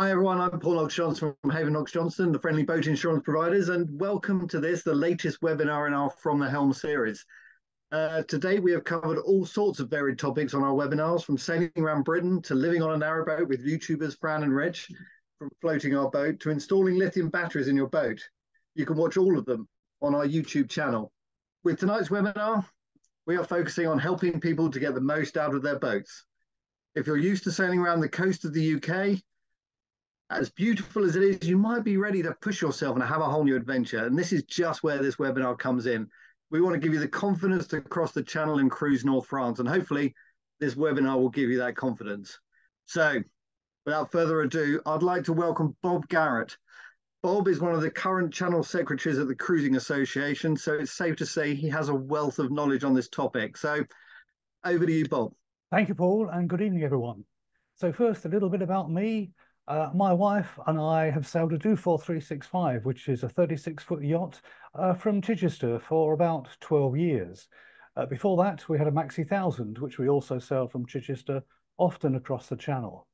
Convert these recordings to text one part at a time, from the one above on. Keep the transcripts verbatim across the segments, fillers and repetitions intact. Hi everyone, I'm Paul Knox-Johnson from Haven Knox-Johnson, the friendly boat insurance providers, and welcome to this, the latest webinar in our From the Helm series. Uh, today we have covered all sorts of varied topics on our webinars, from sailing around Britain to living on a narrowboat with YouTubers Fran and Reg, from floating our boat to installing lithium batteries in your boat. You can watch all of them on our YouTube channel. With tonight's webinar, we are focusing on helping people to get the most out of their boats. If you're used to sailing around the coast of the U K, as beautiful as it is, you might be ready to push yourself and have a whole new adventure. And this is just where this webinar comes in. We want to give you the confidence to cross the channel and cruise North France. And hopefully this webinar will give you that confidence. So without further ado, I'd like to welcome Bob Garrett. Bob is one of the current channel secretaries at the Cruising Association. So it's safe to say he has a wealth of knowledge on this topic. So over to you, Bob. Thank you, Paul, and good evening, everyone. So first, a little bit about me. Uh, my wife and I have sailed a Dufour three sixty-five, which is a thirty-six foot yacht uh, from Chichester for about twelve years. Uh, before that, we had a Maxi one thousand, which we also sailed from Chichester, often across the channel.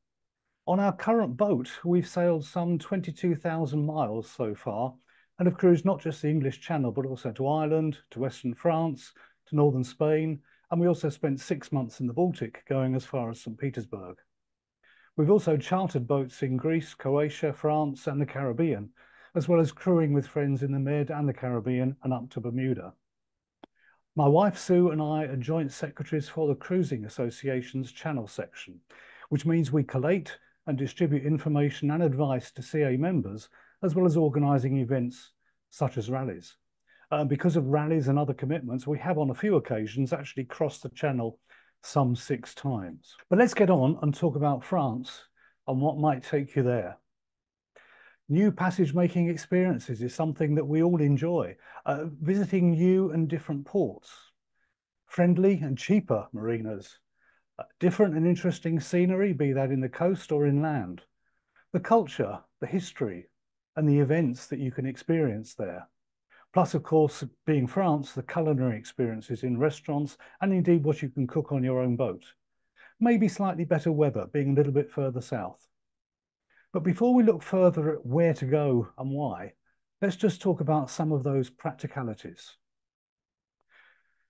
On our current boat, we've sailed some twenty-two thousand miles so far, and have cruised not just the English Channel, but also to Ireland, to Western France, to Northern Spain, and we also spent six months in the Baltic, going as far as St Petersburg. We've also chartered boats in Greece, Croatia, France and the Caribbean, as well as crewing with friends in the Med and the Caribbean and up to Bermuda. My wife Sue and I are joint secretaries for the Cruising Association's Channel section, which means we collate and distribute information and advice to C A members, as well as organising events such as rallies. Uh, because of rallies and other commitments, we have on a few occasions actually crossed the channel some six times. But let's get on and talk about France and what might take you there. New passage-making experiences is something that we all enjoy, uh, visiting new and different ports, friendly and cheaper marinas, uh, different and interesting scenery, be that in the coast or inland, the culture, the history, and the events that you can experience there. Plus, of course, being France, the culinary experiences in restaurants and indeed what you can cook on your own boat. Maybe slightly better weather, being a little bit further south. But before we look further at where to go and why, let's just talk about some of those practicalities.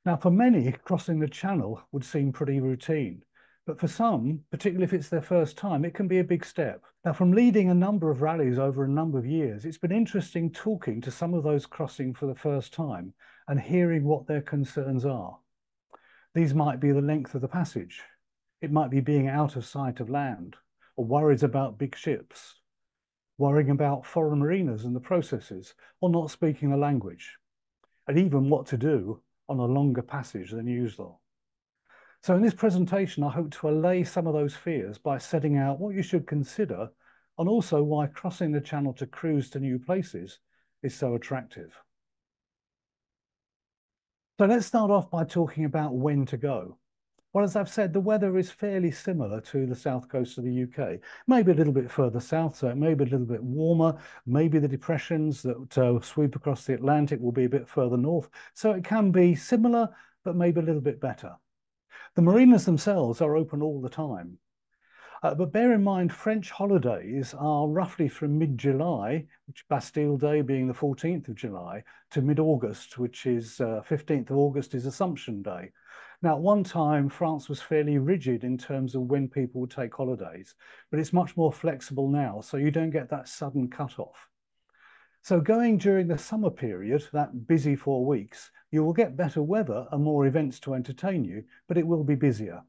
Now, for many, crossing the channel would seem pretty routine. But for some, particularly if it's their first time, it can be a big step. Now, from leading a number of rallies over a number of years, it's been interesting talking to some of those crossing for the first time and hearing what their concerns are. These might be the length of the passage. It might be being out of sight of land, or worries about big ships, worrying about foreign marinas and the processes, or not speaking the language, and even what to do on a longer passage than usual. So in this presentation, I hope to allay some of those fears by setting out what you should consider and also why crossing the channel to cruise to new places is so attractive. So let's start off by talking about when to go. Well, as I've said, the weather is fairly similar to the south coast of the U K, maybe a little bit further south, so it may be a little bit warmer. Maybe the depressions that uh, sweep across the Atlantic will be a bit further north. So it can be similar, but maybe a little bit better. The marinas themselves are open all the time, uh, but bear in mind French holidays are roughly from mid-July, which Bastille Day being the fourteenth of July, to mid-August, which is uh, fifteenth of August is Assumption Day. Now, at one time, France was fairly rigid in terms of when people would take holidays, but it's much more flexible now, so you don't get that sudden cut-off. So going during the summer period, that busy four weeks, you will get better weather and more events to entertain you, but it will be busier.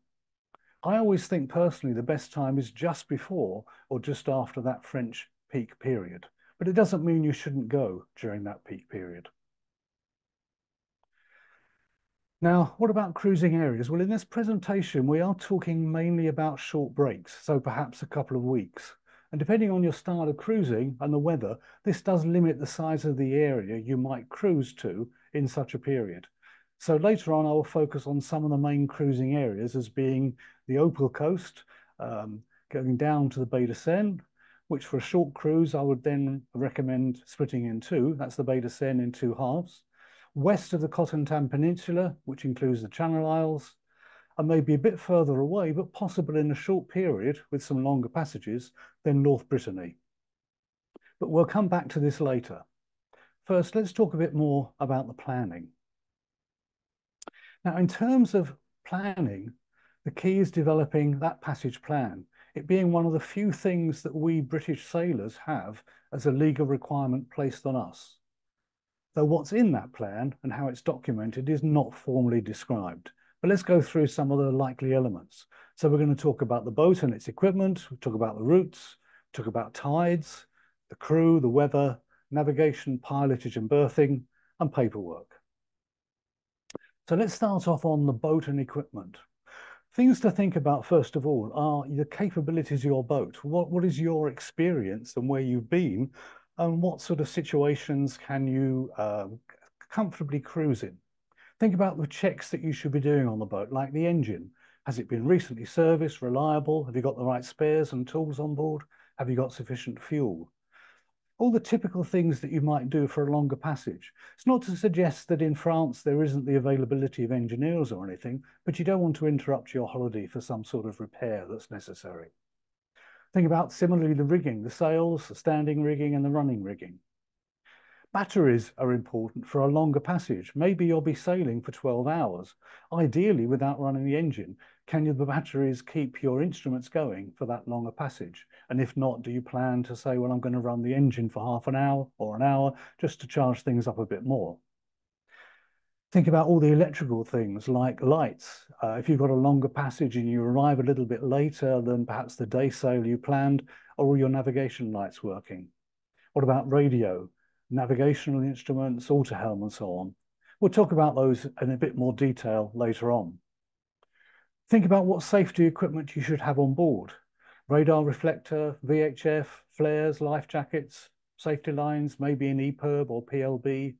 I always think personally the best time is just before or just after that French peak period, but it doesn't mean you shouldn't go during that peak period. Now, what about cruising areas? Well, in this presentation, we are talking mainly about short breaks, so perhaps a couple of weeks. And depending on your style of cruising and the weather, this does limit the size of the area you might cruise to in such a period. So later on, I will focus on some of the main cruising areas as being the Opal Coast, um, going down to the Bay de Seine, which for a short cruise, I would then recommend splitting in two. That's the Bay de Seine in two halves. West of the Cotentin Peninsula, which includes the Channel Isles, and maybe a bit further away, but possible in a short period with some longer passages than North Brittany. But we'll come back to this later. First, let's talk a bit more about the planning. Now, in terms of planning, the key is developing that passage plan, it being one of the few things that we British sailors have as a legal requirement placed on us. Though what's in that plan and how it's documented is not formally described. But let's go through some of the likely elements. So we're going to talk about the boat and its equipment, we'll talk about the routes, we'll talk about tides, the crew, the weather, navigation, pilotage and berthing, and paperwork. So let's start off on the boat and equipment. Things to think about first of all are the capabilities of your boat. What, what is your experience and where you've been, and what sort of situations can you uh, comfortably cruise in? Think about the checks that you should be doing on the boat, like the engine. Has it been recently serviced, reliable? Have you got the right spares and tools on board? Have you got sufficient fuel? All the typical things that you might do for a longer passage. It's not to suggest that in France there isn't the availability of engineers or anything, but you don't want to interrupt your holiday for some sort of repair that's necessary. Think about similarly the rigging, the sails, the standing rigging and the running rigging. Batteries are important for a longer passage. Maybe you'll be sailing for twelve hours, ideally without running the engine. Can the batteries keep your instruments going for that longer passage? And if not, do you plan to say, well, I'm going to run the engine for half an hour or an hour just to charge things up a bit more? Think about all the electrical things like lights. Uh, if you've got a longer passage and you arrive a little bit later than perhaps the day sail you planned, are all your navigation lights working? What about radio? Navigational instruments, autohelm and so on. We'll talk about those in a bit more detail later on. Think about what safety equipment you should have on board. Radar reflector, V H F, flares, life jackets, safety lines, maybe an E P I R B or P L B,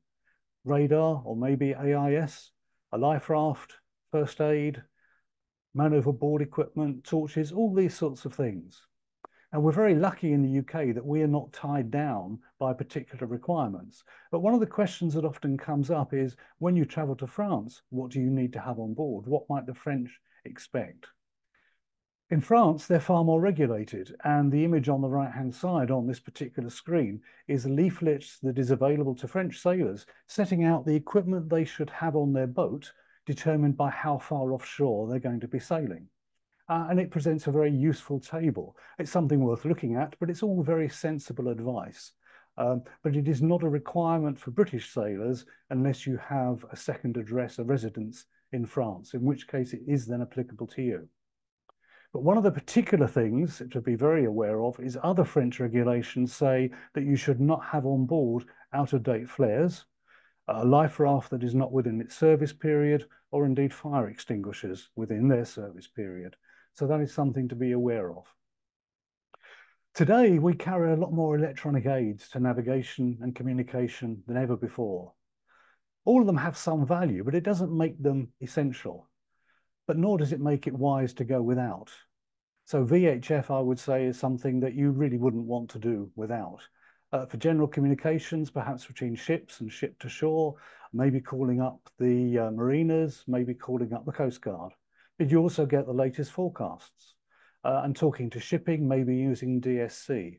radar or maybe A I S, a life raft, first aid, man overboard equipment, torches, all these sorts of things. And we're very lucky in the U K that we are not tied down by particular requirements. But one of the questions that often comes up is, when you travel to France, what do you need to have on board? What might the French expect? In France, they're far more regulated. And the image on the right-hand side on this particular screen is a leaflet that is available to French sailors, setting out the equipment they should have on their boat, determined by how far offshore they're going to be sailing. Uh, and it presents a very useful table. It's something worth looking at, but it's all very sensible advice. Um, but it is not a requirement for British sailors unless you have a second address, a residence in France, in which case it is then applicable to you. But one of the particular things to be very aware of is other French regulations say that you should not have on board out-of-date flares, a life raft that is not within its service period, or indeed fire extinguishers within their service period. So that is something to be aware of. Today, we carry a lot more electronic aids to navigation and communication than ever before. All of them have some value, but it doesn't make them essential. But nor does it make it wise to go without. So V H F, I would say, is something that you really wouldn't want to do without. Uh, for general communications, perhaps between ships and ship to shore, maybe calling up the uh, marinas, maybe calling up the Coast Guard. But you also get the latest forecasts uh, and talking to shipping, maybe using D S C.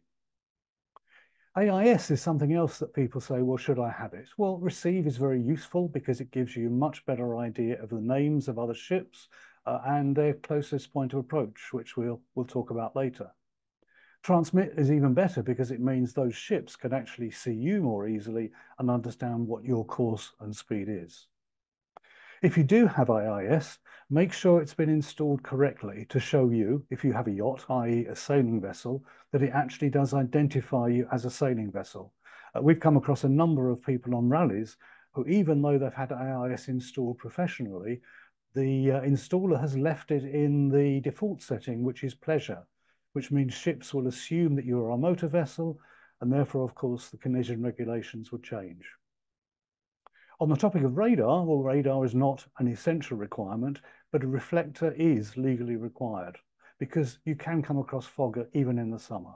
A I S is something else that people say, well, should I have it? Well, receive is very useful because it gives you a much better idea of the names of other ships uh, and their closest point of approach, which we'll, we'll talk about later. Transmit is even better because it means those ships can actually see you more easily and understand what your course and speed is. If you do have A I S, make sure it's been installed correctly to show you, if you have a yacht, that is a sailing vessel, that it actually does identify you as a sailing vessel. Uh, we've come across a number of people on rallies who, even though they've had A I S installed professionally, the uh, installer has left it in the default setting, which is pleasure, which means ships will assume that you are a motor vessel, and therefore, of course, the collision regulations would change. On the topic of radar, well, radar is not an essential requirement, but a reflector is legally required because you can come across fog even in the summer.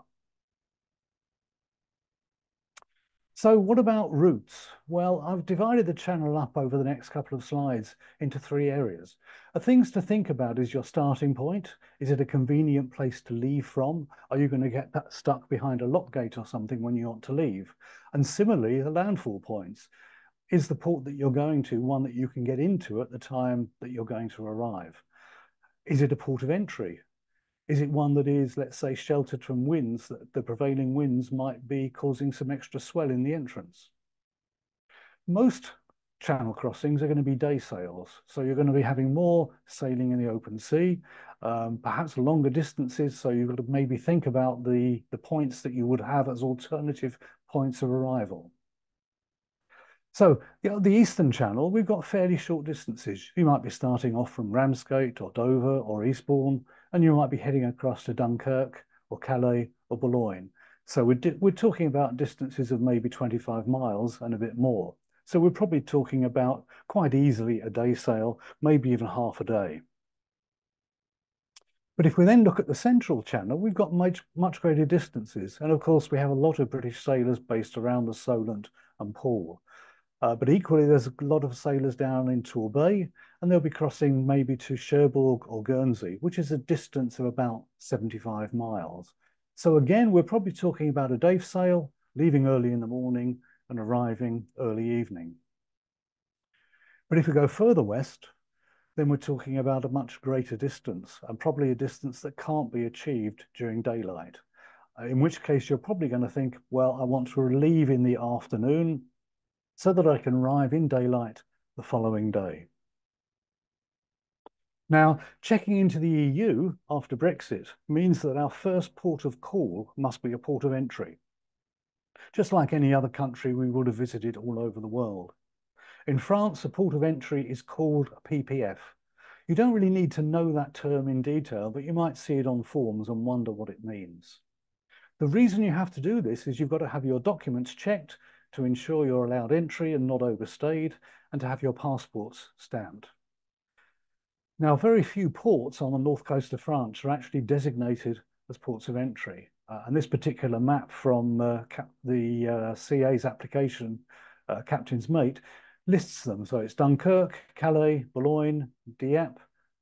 So what about routes? Well, I've divided the channel up over the next couple of slides into three areas. The things to think about is your starting point. Is it a convenient place to leave from? Are you going to get that stuck behind a lock gate or something when you want to leave? And similarly, the landfall points. Is the port that you're going to one that you can get into at the time that you're going to arrive? Is it a port of entry? Is it one that is, let's say, sheltered from winds, that the prevailing winds might be causing some extra swell in the entrance? Most channel crossings are going to be day sails, so you're going to be having more sailing in the open sea, um, perhaps longer distances, so you could maybe think about the, the points that you would have as alternative points of arrival. So you know, the Eastern Channel, we've got fairly short distances. You might be starting off from Ramsgate or Dover or Eastbourne, and you might be heading across to Dunkirk or Calais or Boulogne. So we're, we're talking about distances of maybe twenty-five miles and a bit more. So we're probably talking about quite easily a day sail, maybe even half a day. But if we then look at the Central Channel, we've got much, much greater distances. And of course, we have a lot of British sailors based around the Solent and Poole. Uh, but equally, there's a lot of sailors down in Torbay, and they'll be crossing maybe to Cherbourg or Guernsey, which is a distance of about seventy-five miles. So again, we're probably talking about a day sail, leaving early in the morning and arriving early evening. But if we go further west, then we're talking about a much greater distance, and probably a distance that can't be achieved during daylight, in which case you're probably going to think, well, I want to leave in the afternoon so that I can arrive in daylight the following day. Now, checking into the E U after Brexit means that our first port of call must be a port of entry, just like any other country we would have visited all over the world. In France, a port of entry is called a P P F. You don't really need to know that term in detail, but you might see it on forms and wonder what it means. The reason you have to do this is you've got to have your documents checked to ensure you're allowed entry and not overstayed, and to have your passports stamped. Now, very few ports on the north coast of France are actually designated as ports of entry. Uh, and this particular map from uh, the uh, C A's application, uh, Captain's Mate, lists them. So it's Dunkirk, Calais, Boulogne, Dieppe,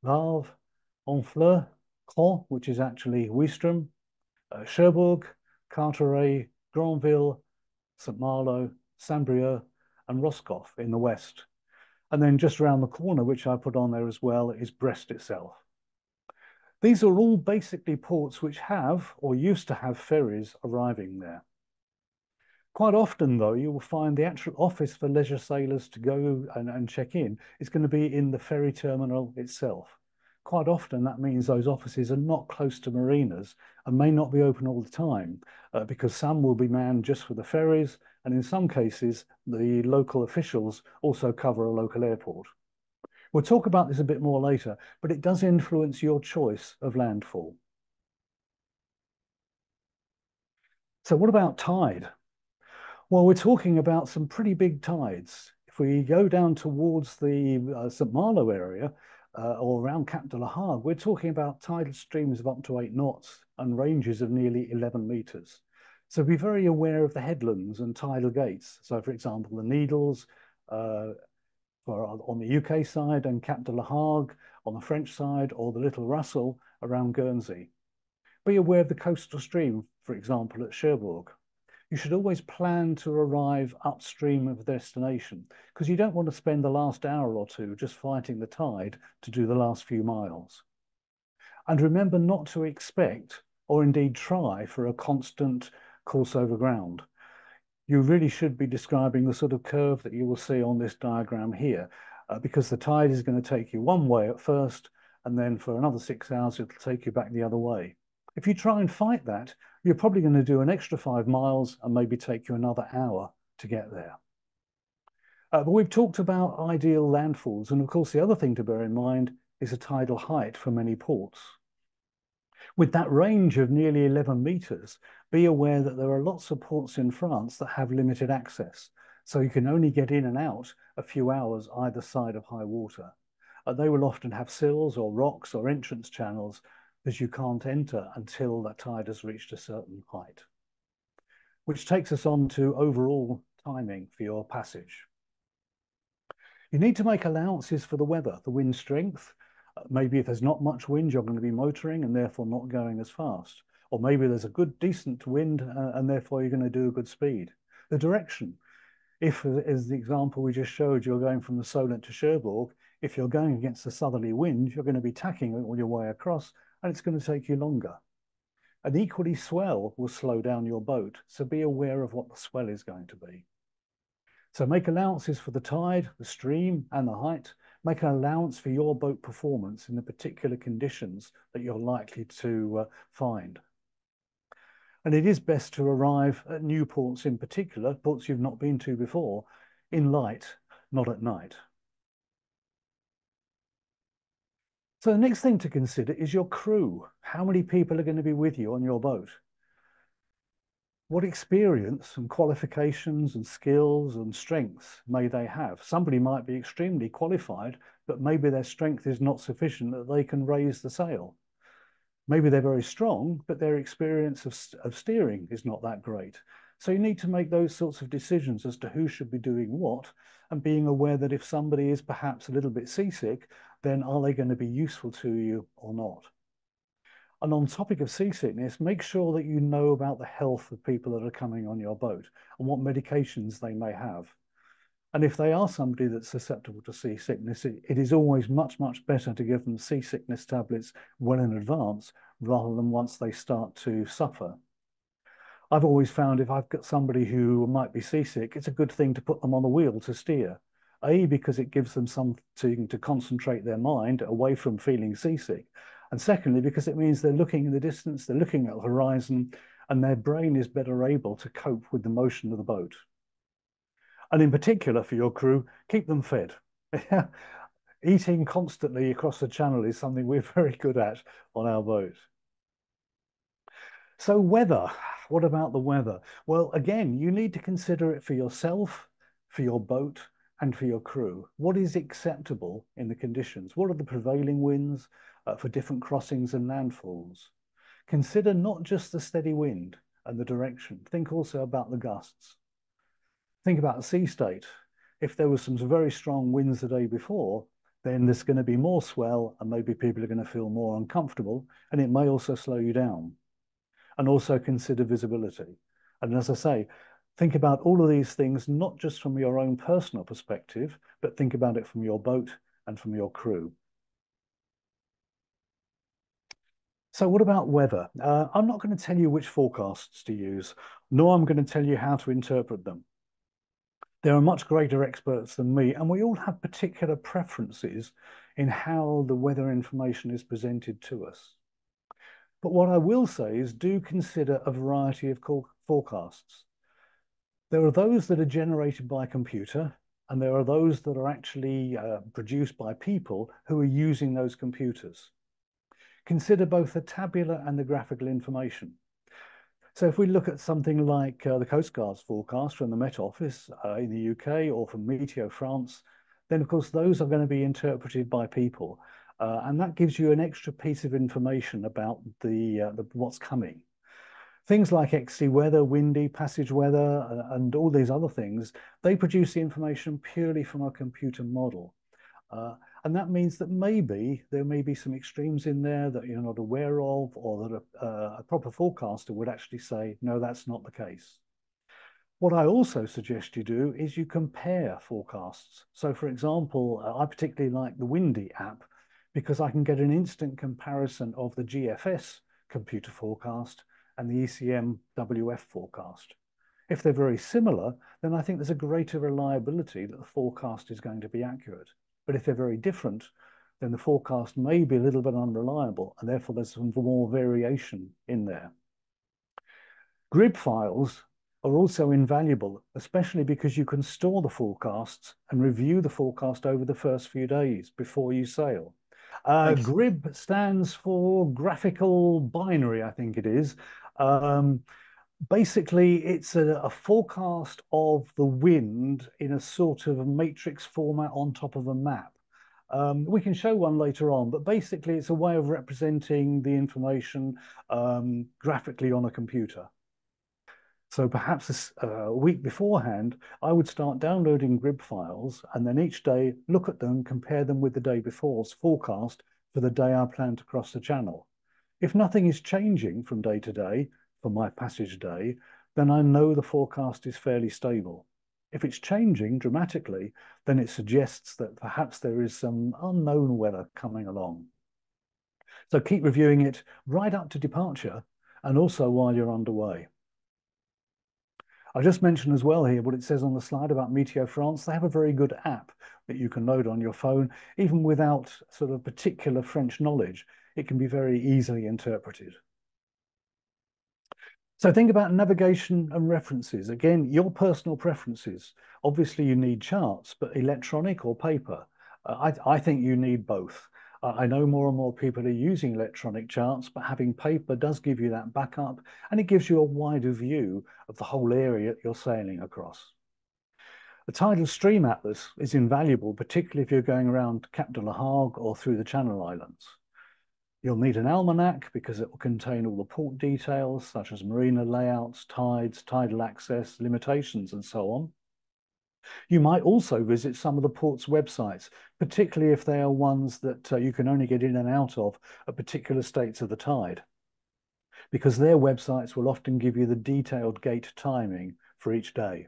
Le Havre, Honfleur, Caen, which is actually Ouistreham, uh, Cherbourg, Carteret, Granville, St Malo, Saint-Brieuc, and Roscoff in the west. And then just around the corner, which I put on there as well, is Brest itself. These are all basically ports which have, or used to have, ferries arriving there. Quite often, though, you will find the actual office for leisure sailors to go and, and check in is going to be in the ferry terminal itself. Quite often, that means those offices are not close to marinas and may not be open all the time, uh, because some will be manned just for the ferries, and in some cases, the local officials also cover a local airport. We'll talk about this a bit more later, but it does influence your choice of landfall. So what about tide? Well, we're talking about some pretty big tides. If we go down towards the uh, St Malo area, Uh, or around Cap de la Hague, we're talking about tidal streams of up to eight knots and ranges of nearly eleven metres. So be very aware of the headlands and tidal gates. So for example, the Needles uh, on the U K side, and Cap de la Hague on the French side, or the Little Russell around Guernsey. Be aware of the coastal stream, for example, at Cherbourg. You should always plan to arrive upstream of the destination, because you don't want to spend the last hour or two just fighting the tide to do the last few miles. And remember not to expect, or indeed try, for a constant course over ground. You really should be describing the sort of curve that you will see on this diagram here, uh, because the tide is going to take you one way at first, and then for another six hours it'll take you back the other way. If you try and fight that, you're probably going to do an extra five miles and maybe take you another hour to get there. Uh, but we've talked about ideal landfalls, and of course the other thing to bear in mind is the tidal height for many ports. With that range of nearly eleven metres, be aware that there are lots of ports in France that have limited access, so you can only get in and out a few hours either side of high water. Uh, they will often have sills or rocks or entrance channels, as you can't enter until that tide has reached a certain height. which takes us on to overall timing for your passage. You need to make allowances for the weather, the wind strength. Maybe if there's not much wind, you're going to be motoring and therefore not going as fast. Or maybe there's a good, decent wind uh, and therefore you're going to do a good speed. The direction. If, as the example we just showed, you're going from the Solent to Cherbourg, if you're going against a southerly wind, you're going to be tacking all your way across and it's going to take you longer. And equally, swell will slow down your boat, so be aware of what the swell is going to be. So make allowances for the tide, the stream and the height. Make an allowance for your boat performance in the particular conditions that you're likely to uh, find. And it is best to arrive at new ports in particular, ports you've not been to before, in light, not at night. So the next thing to consider is your crew. How many people are going to be with you on your boat? What experience and qualifications and skills and strengths may they have? Somebody might be extremely qualified, but maybe their strength is not sufficient that they can raise the sail. Maybe they're very strong, but their experience of, of steering is not that great. So you need to make those sorts of decisions as to who should be doing what, and being aware that if somebody is perhaps a little bit seasick, then are they going to be useful to you or not? And on topic of seasickness, make sure that you know about the health of people that are coming on your boat and what medications they may have. And if they are somebody that's susceptible to seasickness, it, it is always much, much better to give them seasickness tablets well in advance rather than once they start to suffer. I've always found if I've got somebody who might be seasick, it's a good thing to put them on the wheel to steer. A, because it gives them something to concentrate their mind away from feeling seasick. And secondly, because it means they're looking in the distance, they're looking at the horizon, and their brain is better able to cope with the motion of the boat. And in particular for your crew, keep them fed. Eating constantly across the channel is something we're very good at on our boat. So weather, what about the weather? Well, again, you need to consider it for yourself, for your boat, and for your crew. What is acceptable in the conditions? What are the prevailing winds uh, for different crossings and landfalls? Consider not just the steady wind and the direction. Think also about the gusts. Think about the sea state. If there was some very strong winds the day before, then there's going to be more swell and maybe people are going to feel more uncomfortable, and it may also slow you down. And also consider visibility. And as I say, think about all of these things, not just from your own personal perspective, but think about it from your boat and from your crew. So what about weather? Uh, I'm not going to tell you which forecasts to use, nor I'm going to tell you how to interpret them. There are much greater experts than me, and we all have particular preferences in how the weather information is presented to us. But what I will say is do consider a variety of forecasts. There are those that are generated by computer, and there are those that are actually uh, produced by people who are using those computers. Consider both the tabular and the graphical information. So if we look at something like uh, the Coast Guard's forecast from the Met Office uh, in the U K or from Meteo France, then of course those are going to be interpreted by people. Uh, and that gives you an extra piece of information about the, uh, the what's coming. Things like X C weather, windy, passage weather, uh, and all these other things, they produce the information purely from a computer model. Uh, and that means that maybe there may be some extremes in there that you're not aware of, or that a, uh, a proper forecaster would actually say, no, that's not the case. What I also suggest you do is you compare forecasts. So for example, uh, I particularly like the Windy app because I can get an instant comparison of the G F S computer forecast and the E C M W F forecast. If they're very similar, then I think there's a greater reliability that the forecast is going to be accurate. But if they're very different, then the forecast may be a little bit unreliable, and therefore there's some more variation in there. GRIB files are also invaluable, especially because you can store the forecasts and review the forecast over the first few days before you sail. Uh, GRIB stands for graphical binary, I think it is. Um, basically, it's a, a forecast of the wind in a sort of a matrix format on top of a map. Um, we can show one later on, but basically it's a way of representing the information um, graphically on a computer. So perhaps a week beforehand, I would start downloading GRIB files and then each day look at them, compare them with the day before's forecast for the day I plan to cross the channel. If nothing is changing from day to day for my passage day, then I know the forecast is fairly stable. If it's changing dramatically, then it suggests that perhaps there is some unknown weather coming along. So keep reviewing it right up to departure and also while you're underway. I'll just mention as well here what it says on the slide about Meteo France. They have a very good app that you can load on your phone. Even without sort of particular French knowledge, it can be very easily interpreted. So think about navigation and references. Again, your personal preferences. Obviously you need charts, but electronic or paper? Uh, I, I think you need both. Uh, I know more and more people are using electronic charts, but having paper does give you that backup and it gives you a wider view of the whole area you're sailing across. The tidal stream atlas is invaluable, particularly if you're going around Cap de la Hague or through the Channel Islands. You'll need an almanac because it will contain all the port details such as marina layouts, tides, tidal access, limitations and so on. You might also visit some of the port's websites, particularly if they are ones that uh, you can only get in and out of at particular states of the tide, because their websites will often give you the detailed gate timing for each day.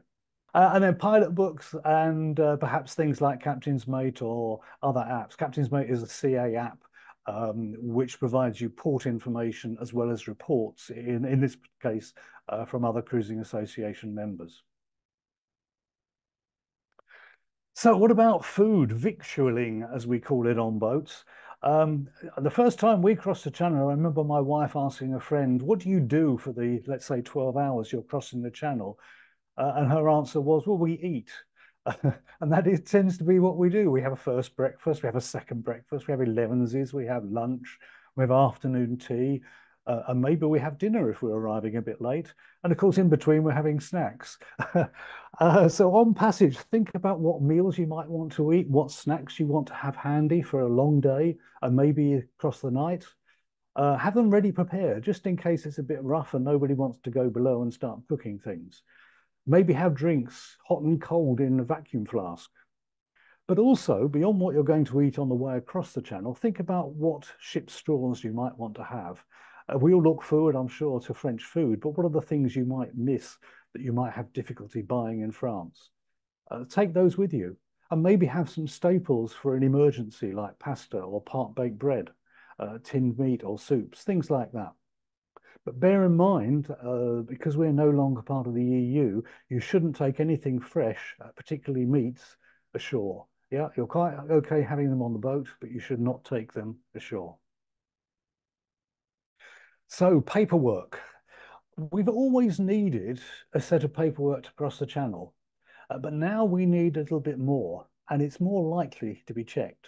Uh, and then pilot books and uh, perhaps things like Captain's Mate or other apps. Captain's Mate is a C A app. Um, which provides you port information as well as reports, in, in this case, uh, from other Cruising Association members. So what about food, victualling, as we call it on boats? Um, the first time we crossed the channel, I remember my wife asking a friend, what do you do for the, let's say, twelve hours you're crossing the channel? Uh, and her answer was, well, we eat. And that is, tends to be what we do. We have a first breakfast, we have a second breakfast, we have elevensies, we have lunch, we have afternoon tea, uh, and maybe we have dinner if we're arriving a bit late. And of course, in between, we're having snacks. uh, so on passage, think about what meals you might want to eat, what snacks you want to have handy for a long day, and maybe across the night. Uh, have them ready prepared, just in case it's a bit rough and nobody wants to go below and start cooking things. Maybe have drinks hot and cold in a vacuum flask. But also, beyond what you're going to eat on the way across the channel, think about what ship stores you might want to have. Uh, we all look forward, I'm sure, to French food, but what are the things you might miss that you might have difficulty buying in France? Uh, take those with you and maybe have some staples for an emergency like pasta or part-baked bread, uh, tinned meat or soups, things like that. But bear in mind, uh, because we're no longer part of the E U, you shouldn't take anything fresh, uh, particularly meats, ashore. Yeah, you're quite okay having them on the boat, but you should not take them ashore. So, paperwork. We've always needed a set of paperwork to cross the channel, uh, but now we need a little bit more, and it's more likely to be checked.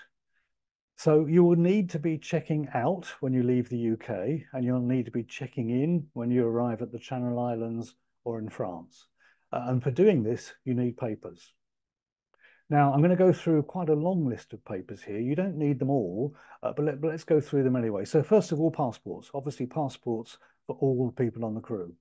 So you will need to be checking out when you leave the U K, and you'll need to be checking in when you arrive at the Channel Islands or in France. Uh, and for doing this, you need papers. Now, I'm going to go through quite a long list of papers here. You don't need them all, uh, but, let, but let's go through them anyway. So first of all, passports. Obviously, passports for all the people on the crew.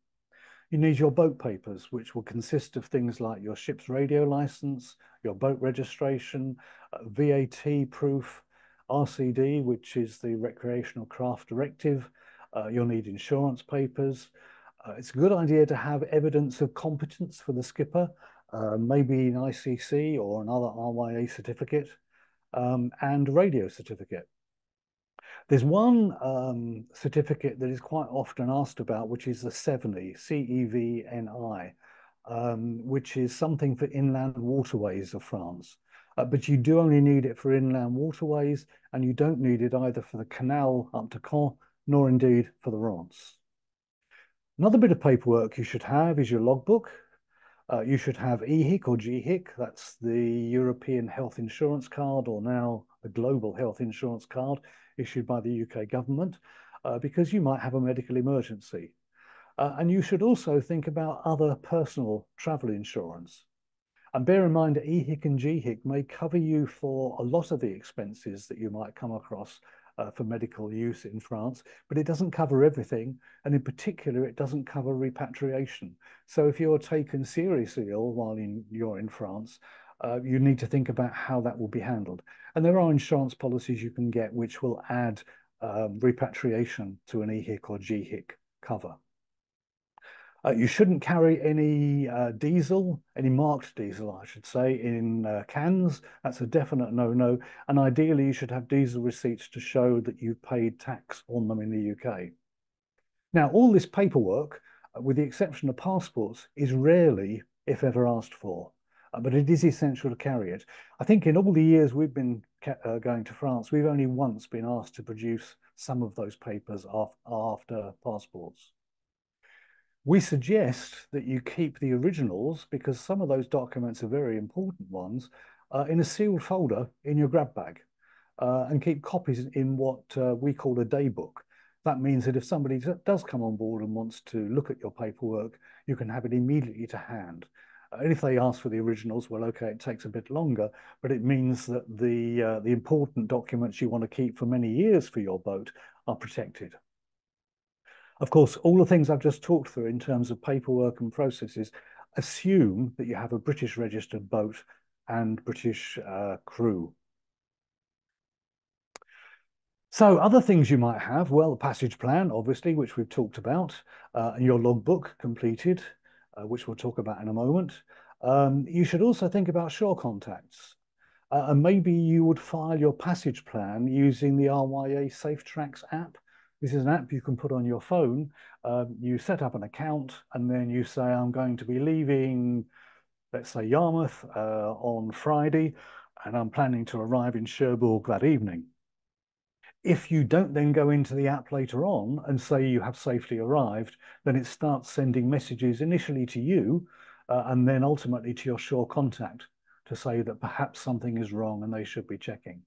You need your boat papers, which will consist of things like your ship's radio licence, your boat registration, uh, V A T proof, R C D, which is the Recreational Craft Directive. Uh, you'll need insurance papers. Uh, it's a good idea to have evidence of competence for the skipper, uh, maybe an I C C or another R Y A certificate, um, and radio certificate. There's one um, certificate that is quite often asked about, which is the C E V N I, C E V N I, um, which is something for inland waterways of France. Uh, but you do only need it for inland waterways, and you don't need it either for the canal up to Caen, nor indeed for the Rance. Another bit of paperwork you should have is your logbook. Uh, you should have E H I C or G H I C, that's the European Health Insurance Card, or now a Global Health Insurance Card issued by the U K government, uh, because you might have a medical emergency. Uh, and you should also think about other personal travel insurance. And bear in mind that E H I C and G H I C may cover you for a lot of the expenses that you might come across uh, for medical use in France, but it doesn't cover everything. And in particular, it doesn't cover repatriation. So if you're taken seriously ill while in, you're in France, uh, you need to think about how that will be handled. And there are insurance policies you can get which will add um, repatriation to an E H I C or G H I C cover. Uh, you shouldn't carry any uh, diesel, any marked diesel, I should say, in uh, cans. That's a definite no-no. And ideally, you should have diesel receipts to show that you paid tax on them in the U K. Now, all this paperwork, uh, with the exception of passports, is rarely, if ever, asked for. Uh, but it is essential to carry it. I think in all the years we've been uh, going to France, we've only once been asked to produce some of those papers af- after passports. We suggest that you keep the originals, because some of those documents are very important ones, uh, in a sealed folder in your grab bag, uh, and keep copies in what uh, we call a daybook. That means that if somebody does come on board and wants to look at your paperwork, you can have it immediately to hand. Uh, and if they ask for the originals, well, okay, it takes a bit longer, but it means that the, uh, the important documents you want to keep for many years for your boat are protected. Of course, all the things I've just talked through in terms of paperwork and processes assume that you have a British registered boat and British uh, crew. So other things you might have, well, the passage plan, obviously, which we've talked about, uh, and your logbook completed, uh, which we'll talk about in a moment. Um, you should also think about shore contacts. Uh, and maybe you would file your passage plan using the R Y A SafeTrax app. This is an app you can put on your phone. Um, you set up an account and then you say, I'm going to be leaving, let's say, Yarmouth uh, on Friday, and I'm planning to arrive in Cherbourg that evening. If you don't then go into the app later on and say you have safely arrived, then it starts sending messages initially to you uh, and then ultimately to your shore contact to say that perhaps something is wrong and they should be checking.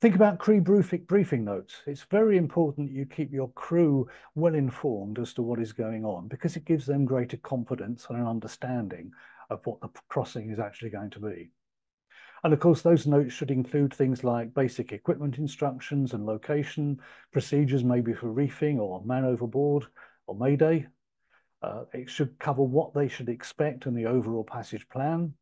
Think about crew briefing notes. It's very important you keep your crew well informed as to what is going on, because it gives them greater confidence and an understanding of what the crossing is actually going to be. And of course, those notes should include things like basic equipment instructions and location, procedures maybe for reefing or man overboard or mayday. Uh, it should cover what they should expect and the overall passage plan.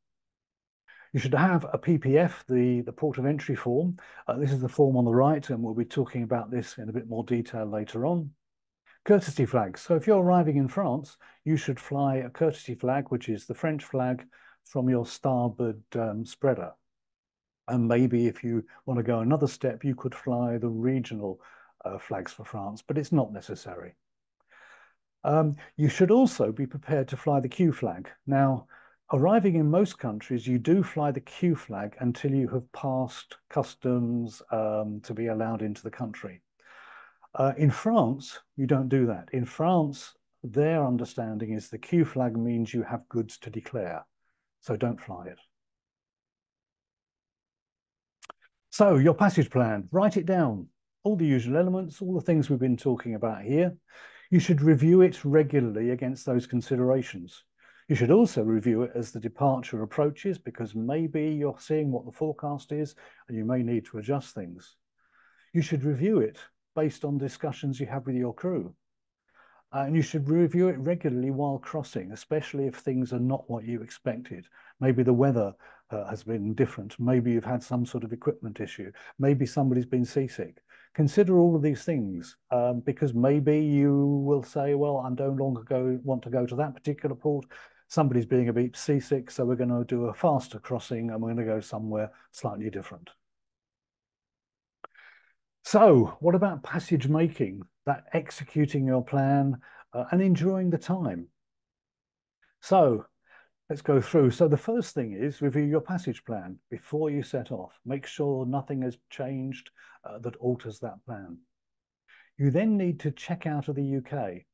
You should have a P P F, the, the port of entry form. Uh, this is the form on the right, and we'll be talking about this in a bit more detail later on. Courtesy flags. So if you're arriving in France, you should fly a courtesy flag, which is the French flag, from your starboard um, spreader. And maybe if you want to go another step, you could fly the regional uh, flags for France, but it's not necessary. Um, you should also be prepared to fly the Q flag. Now, arriving in most countries, you do fly the Q flag until you have passed customs um, to be allowed into the country. Uh, in France, you don't do that. In France, their understanding is the Q flag means you have goods to declare, so don't fly it. So your passage plan, write it down. All the usual elements, all the things we've been talking about here. You should review it regularly against those considerations. You should also review it as the departure approaches, because maybe you're seeing what the forecast is and you may need to adjust things. You should review it based on discussions you have with your crew. Uh, and you should review it regularly while crossing, especially if things are not what you expected. Maybe the weather uh, has been different. Maybe you've had some sort of equipment issue. Maybe somebody's been seasick. Consider all of these things, um, because maybe you will say, well, I no longer go, want to go to that particular port. Somebody's being a bit seasick, so we're going to do a faster crossing and we're going to go somewhere slightly different. So what about passage making, that executing your plan uh, and enjoying the time? So let's go through. So the first thing is review your passage plan before you set off. Make sure nothing has changed uh, that alters that plan. You then need to check out of the U K.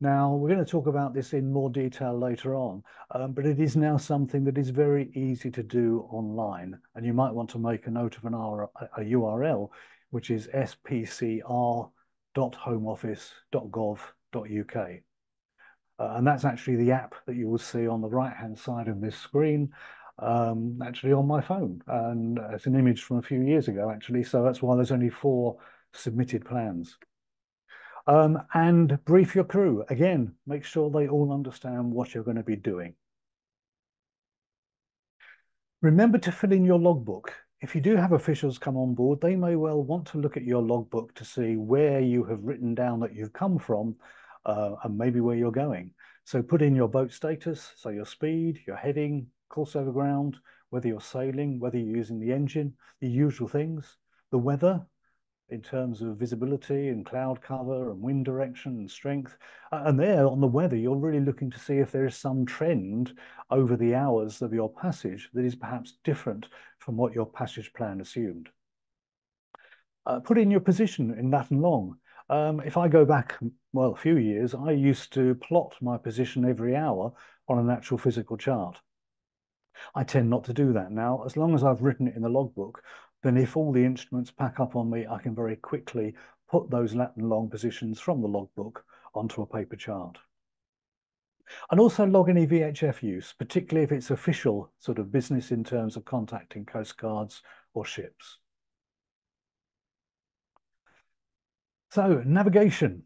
Now, we're going to talk about this in more detail later on, um, but it is now something that is very easy to do online. And you might want to make a note of an R a U R L, which is s p c r dot home office dot gov dot u k. Uh, and that's actually the app that you will see on the right-hand side of this screen. um, actually on my phone. And it's an image from a few years ago, actually. So that's why there's only four submitted plans. Um, and brief your crew. Again, make sure they all understand what you're going to be doing. Remember to fill in your logbook. If you do have officials come on board, they may well want to look at your logbook to see where you have written down that you've come from uh, and maybe where you're going. So put in your boat status, so your speed, your heading, course over ground, whether you're sailing, whether you're using the engine, the usual things, the weather, in terms of visibility and cloud cover and wind direction and strength. And there on the weather, you're really looking to see if there is some trend over the hours of your passage that is perhaps different from what your passage plan assumed. Uh, put in your position in that and long. Um, if I go back, well, a few years, I used to plot my position every hour on an actual physical chart. I tend not to do that now. As long as I've written it in the logbook, then if all the instruments pack up on me, I can very quickly put those lat and long positions from the logbook onto a paper chart. And also log any V H F use, particularly if it's official sort of business in terms of contacting coast guards or ships. So navigation.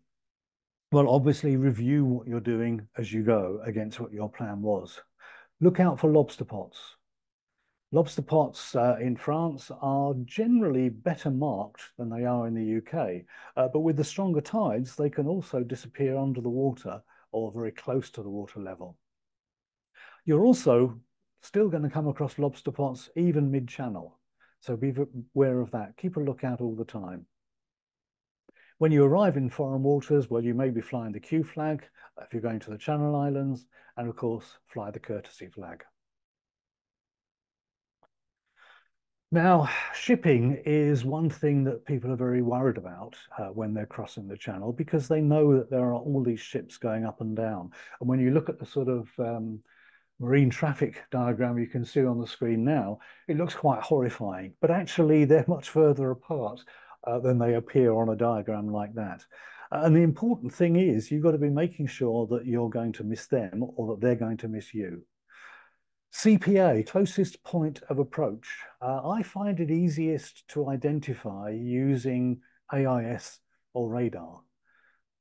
Well, obviously review what you're doing as you go against what your plan was. Look out for lobster pots. Lobster pots uh, in France are generally better marked than they are in the U K, uh, but with the stronger tides, they can also disappear under the water or very close to the water level. You're also still going to come across lobster pots even mid-channel, so be aware of that. Keep a lookout all the time. When you arrive in foreign waters, well, you may be flying the Q flag if you're going to the Channel Islands, and of course, fly the courtesy flag. Now, shipping is one thing that people are very worried about uh, when they're crossing the channel, because they know that there are all these ships going up and down. And when you look at the sort of um, marine traffic diagram you can see on the screen now, it looks quite horrifying. But actually, they're much further apart uh, than they appear on a diagram like that. And the important thing is you've got to be making sure that you're going to miss them or that they're going to miss you. C P A, closest point of approach. Uh, I find it easiest to identify using A I S or radar.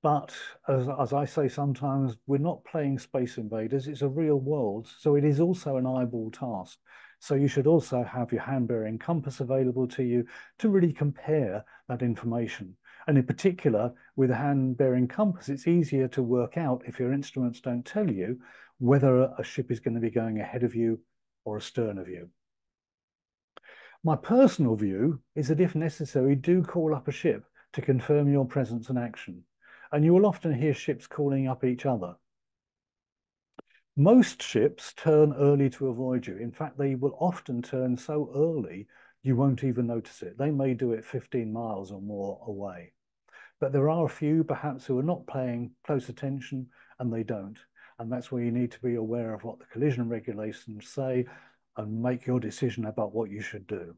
But as, as I say sometimes, we're not playing Space Invaders, it's a real world, so it is also an eyeball task. So you should also have your hand-bearing compass available to you to really compare that information. And in particular, with a hand-bearing compass, it's easier to work out if your instruments don't tell you whether a ship is going to be going ahead of you or astern of you. My personal view is that if necessary, do call up a ship to confirm your presence and action. And you will often hear ships calling up each other. Most ships turn early to avoid you. In fact, they will often turn so early you won't even notice it. They may do it fifteen miles or more away. But there are a few perhaps who are not paying close attention and they don't. And that's where you need to be aware of what the collision regulations say and make your decision about what you should do.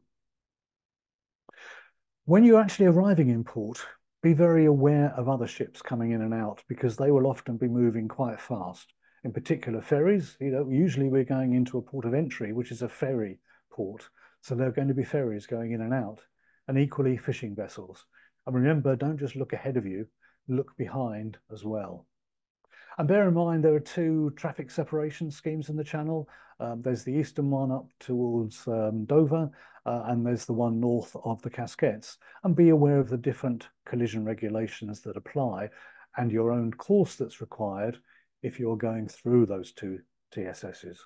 When you're actually arriving in port, be very aware of other ships coming in and out because they will often be moving quite fast. In particular ferries, you know, usually we're going into a port of entry, which is a ferry port. So there are going to be ferries going in and out and equally fishing vessels. And remember, don't just look ahead of you, look behind as well. And bear in mind, there are two traffic separation schemes in the channel. Um, there's the eastern one up towards um, Dover, uh, and there's the one north of the Casquettes. And be aware of the different collision regulations that apply and your own course that's required if you're going through those two T S Ss.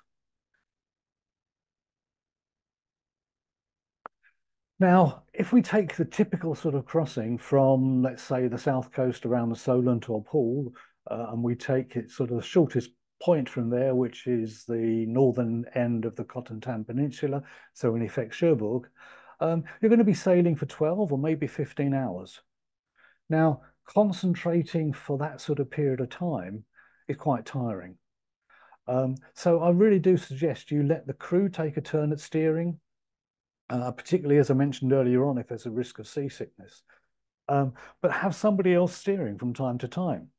Now, if we take the typical sort of crossing from, let's say, the south coast around the Solent or Poole, Uh, and we take it sort of the shortest point from there, which is the northern end of the Cotentin Peninsula, so in effect Cherbourg, um, you're going to be sailing for twelve or maybe fifteen hours. Now, concentrating for that sort of period of time is quite tiring. Um, so I really do suggest you let the crew take a turn at steering, uh, particularly, as I mentioned earlier on, if there's a risk of seasickness, um, but have somebody else steering from time to time.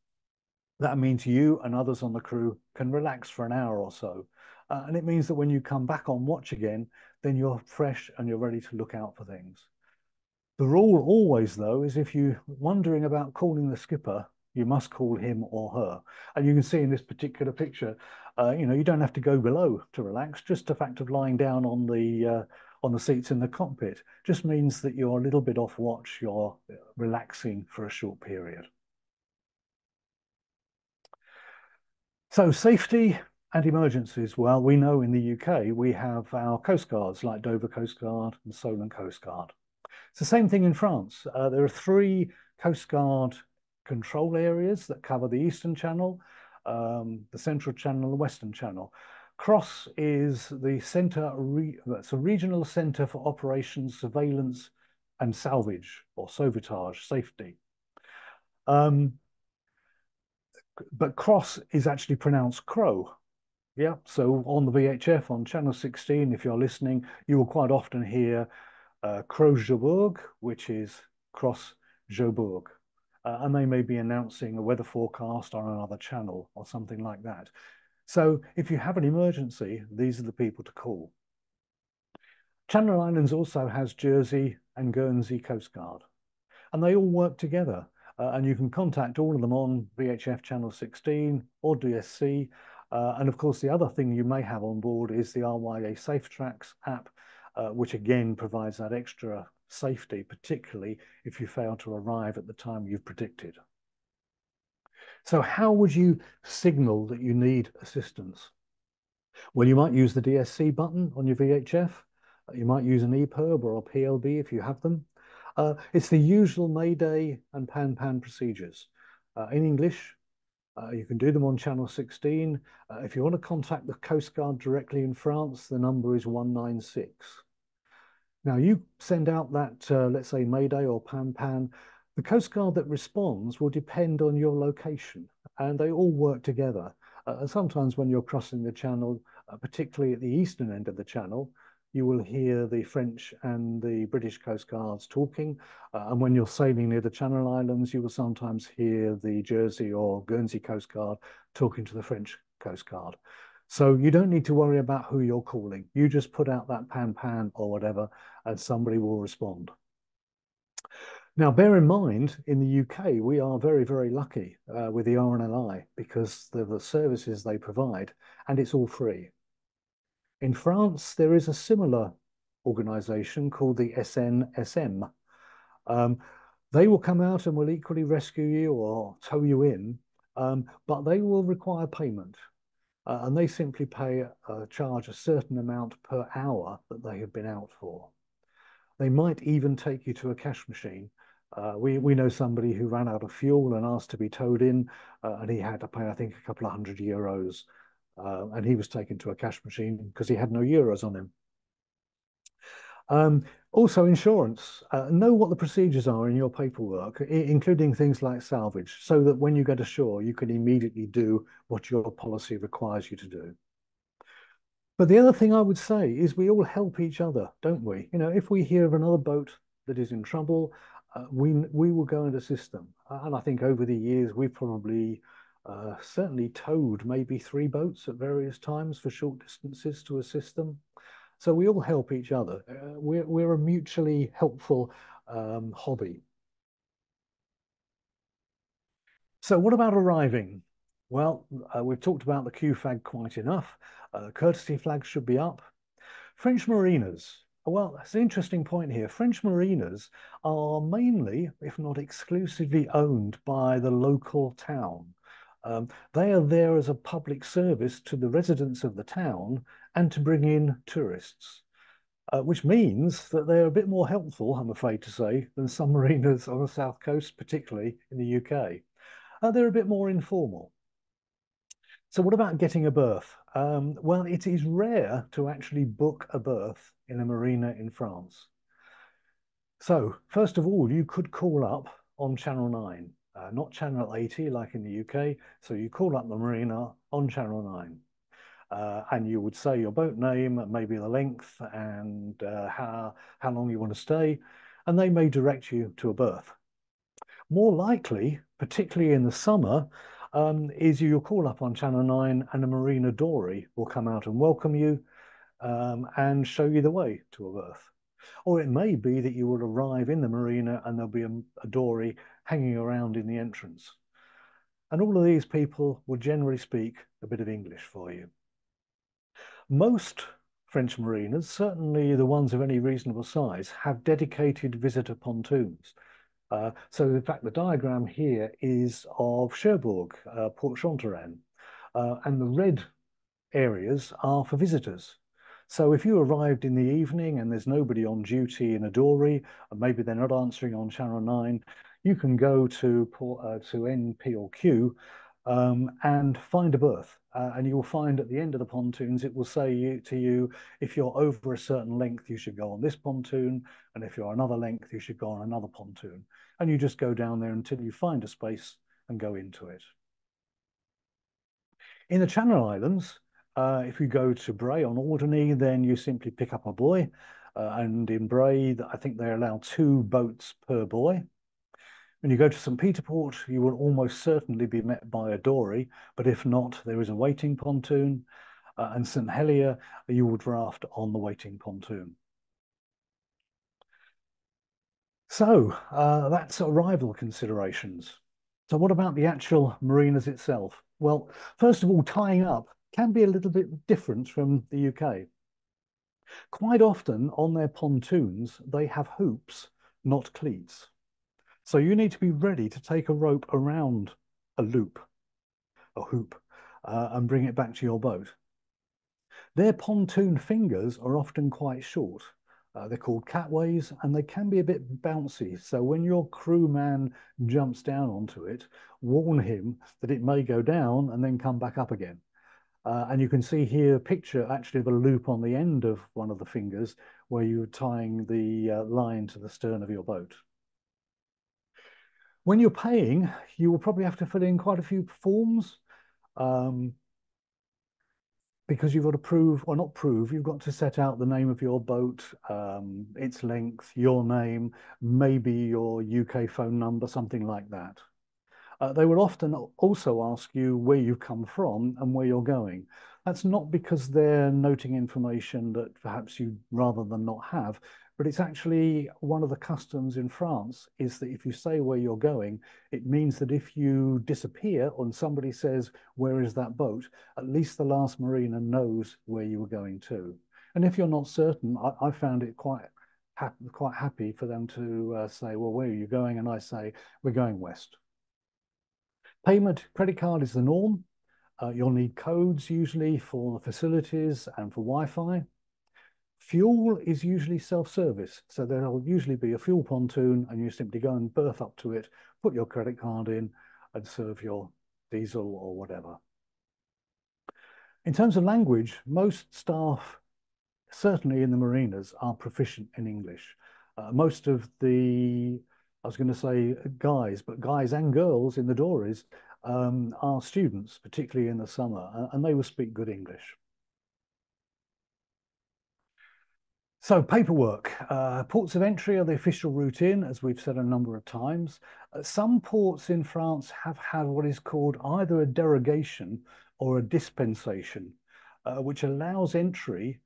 That means you and others on the crew can relax for an hour or so Uh, and it means that when you come back on watch again, then you're fresh and you're ready to look out for things. The rule always, though, is if you're wondering about calling the skipper, you must call him or her. And you can see in this particular picture, uh, you know, you don't have to go below to relax. Just the fact of lying down on the uh, on the seats in the cockpit just means that you're a little bit off watch, you're relaxing for a short period. So safety and emergencies. Well, we know in the U K, we have our coast guards like Dover Coast Guard and Solent Coast Guard. It's the same thing in France. Uh, there are three Coast Guard control areas that cover the Eastern Channel, um, the Central Channel, and the Western Channel. CROSS is the centre, re it's a regional centre for operations, surveillance and salvage, or sauvetage, safety. Um, but CROSS is actually pronounced CROW. Yeah, so on the V H F, on Channel sixteen, if you're listening, you will quite often hear uh, Cherbourg, which is CROSS Cherbourg. Uh, and they may be announcing a weather forecast on another channel or something like that. So if you have an emergency, these are the people to call. Channel Islands also has Jersey and Guernsey Coast Guard, and they all work together. Uh, and you can contact all of them on V H F Channel sixteen or D S C. Uh, and of course, the other thing you may have on board is the R Y A Safe Tracks app, uh, which again provides that extra safety, particularly if you fail to arrive at the time you've predicted. So how would you signal that you need assistance? Well, you might use the D S C button on your V H F. You might use an E P I R B or a P L B if you have them. Uh, it's the usual Mayday and Pan-Pan procedures. Uh, in English, uh, you can do them on Channel sixteen. Uh, if you want to contact the Coast Guard directly in France, the number is one nine six. Now, you send out that, uh, let's say, Mayday or Pan-Pan. The Coast Guard that responds will depend on your location, and they all work together. Uh, and sometimes when you're crossing the channel, uh, particularly at the eastern end of the channel, you will hear the French and the British Coast Guards talking. Uh, and when you're sailing near the Channel Islands, you will sometimes hear the Jersey or Guernsey Coast Guard talking to the French Coast Guard. So you don't need to worry about who you're calling. You just put out that pan-pan or whatever, and somebody will respond. Now, bear in mind, in the U K, we are very, very lucky uh, with the R N L I because of the services they provide, and it's all free. In France, there is a similar organisation called the S N S M. Um, they will come out and will equally rescue you or tow you in, um, but they will require payment. Uh, and they simply pay uh, charge a certain amount per hour that they have been out for. They might even take you to a cash machine. Uh, we, we know somebody who ran out of fuel and asked to be towed in, uh, and he had to pay, I think, a couple of hundred euros. Uh, and he was taken to a cash machine because he had no euros on him. Um, also, insurance. Uh, know what the procedures are in your paperwork, including things like salvage, so that when you get ashore, you can immediately do what your policy requires you to do. But the other thing I would say is we all help each other, don't we? You know, if we hear of another boat that is in trouble, uh, we, we will go and assist them. Uh, and I think over the years, we've probably uh, certainly towed maybe three boats at various times for short distances to assist them. So we all help each other. Uh, we're, we're a mutually helpful um, hobby. So what about arriving? Well, uh, we've talked about the Q flag quite enough. Uh, courtesy flags should be up. French mariners. Well, that's an interesting point here. French mariners are mainly, if not exclusively, owned by the local town. Um, they are there as a public service to the residents of the town and to bring in tourists, uh, which means that they're a bit more helpful, I'm afraid to say, than some mariners on the South Coast, particularly in the U K. Uh, they're a bit more informal. So what about getting a berth? Um, well, it is rare to actually book a berth in a marina in France. So first of all, you could call up on Channel nine, uh, not Channel eighty like in the U K. So you call up the marina on Channel nine uh, and you would say your boat name, maybe the length and uh, how, how long you want to stay, and they may direct you to a berth. More likely, particularly in the summer, um, is you'll call up on Channel nine and a Marina Dory will come out and welcome you um, and show you the way to a berth. Or it may be that you will arrive in the marina and there'll be a, a dory hanging around in the entrance. And all of these people will generally speak a bit of English for you. Most French marinas, certainly the ones of any reasonable size, have dedicated visitor pontoons. Uh, so in fact, the diagram here is of Cherbourg, uh, Port Chanteran, uh, and the red areas are for visitors. So if you arrived in the evening and there's nobody on duty in a dory, and maybe they're not answering on Channel nine, you can go to, uh, to N, P or Q um, and find a berth. Uh, and you will find at the end of the pontoons, it will say you, to you, if you're over a certain length, you should go on this pontoon. And if you're another length, you should go on another pontoon. And you just go down there until you find a space and go into it. In the Channel Islands, Uh, if you go to Bray on Alderney, then you simply pick up a boy. Uh, and in Bray, I think they allow two boats per boy. When you go to St Peterport, you will almost certainly be met by a dory. But if not, there is a waiting pontoon. Uh, and St Helier, you would raft on the waiting pontoon. So uh, that's arrival considerations. So what about the actual marinas itself? Well, first of all, tying up can be a little bit different from the U K. Quite often on their pontoons, they have hoops, not cleats. So you need to be ready to take a rope around a loop, a hoop, uh, and bring it back to your boat. Their pontoon fingers are often quite short. Uh, they're called catways and they can be a bit bouncy. So when your crewman jumps down onto it, warn him that it may go down and then come back up again. Uh, and you can see here a picture actually of a loop on the end of one of the fingers where you're tying the uh, line to the stern of your boat. When you're paying, you will probably have to fill in quite a few forms um, because you've got to prove, or not prove, you've got to set out the name of your boat, um, its length, your name, maybe your U K phone number, something like that. Uh, they will often also ask you where you come from and where you're going. That's not because they're noting information that perhaps you'd rather than not have, but it's actually one of the customs in France is that if you say where you're going, it means that if you disappear and somebody says, where is that boat? At least the last marina knows where you were going to. And if you're not certain, I, I found it quite, ha quite happy for them to uh, say, well, where are you going? And I say, we're going west. Payment, credit card is the norm. Uh, you'll need codes usually for the facilities and for Wi-Fi. Fuel is usually self-service. So there'll usually be a fuel pontoon and you simply go and berth up to it, put your credit card in and serve your diesel or whatever. In terms of language, most staff, certainly in the marinas, are proficient in English. Uh, most of the I was going to say guys, but guys and girls in the dories um, are students, particularly in the summer, and they will speak good English. So paperwork. Uh, ports of entry are the official route in, as we've said a number of times. Uh, some ports in France have had what is called either a derogation or a dispensation, uh, which allows entry,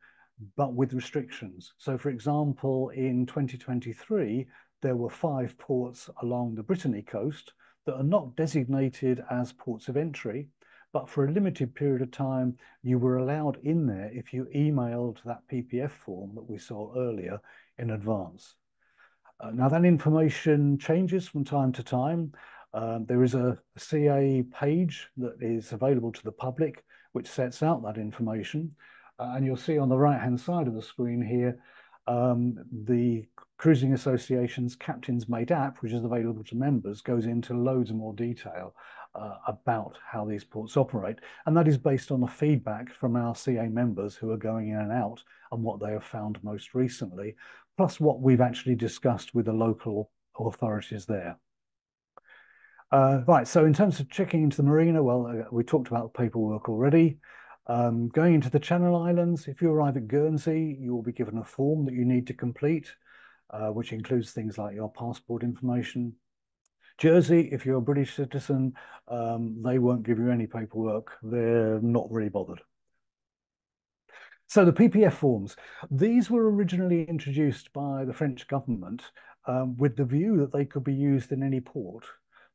but with restrictions. So for example, in twenty twenty-three, there were five ports along the Brittany coast that are not designated as ports of entry, but for a limited period of time, you were allowed in there if you emailed that P P F form that we saw earlier in advance. Uh, now that information changes from time to time. Um, there is a C A page that is available to the public, which sets out that information. Uh, and you'll see on the right-hand side of the screen here, um, the Cruising Association's Captain's Mate app, which is available to members, goes into loads more detail uh, about how these ports operate. And that is based on the feedback from our C A members who are going in and out and what they have found most recently, plus what we've actually discussed with the local authorities there. Uh, right, so in terms of checking into the marina, well, uh, we talked about paperwork already. Um, going into the Channel Islands, if you arrive at Guernsey, you will be given a form that you need to complete. Uh, which includes things like your passport information. Jersey, if you're a British citizen, um, they won't give you any paperwork. They're not really bothered. So the P P F forms, these were originally introduced by the French government um, with the view that they could be used in any port,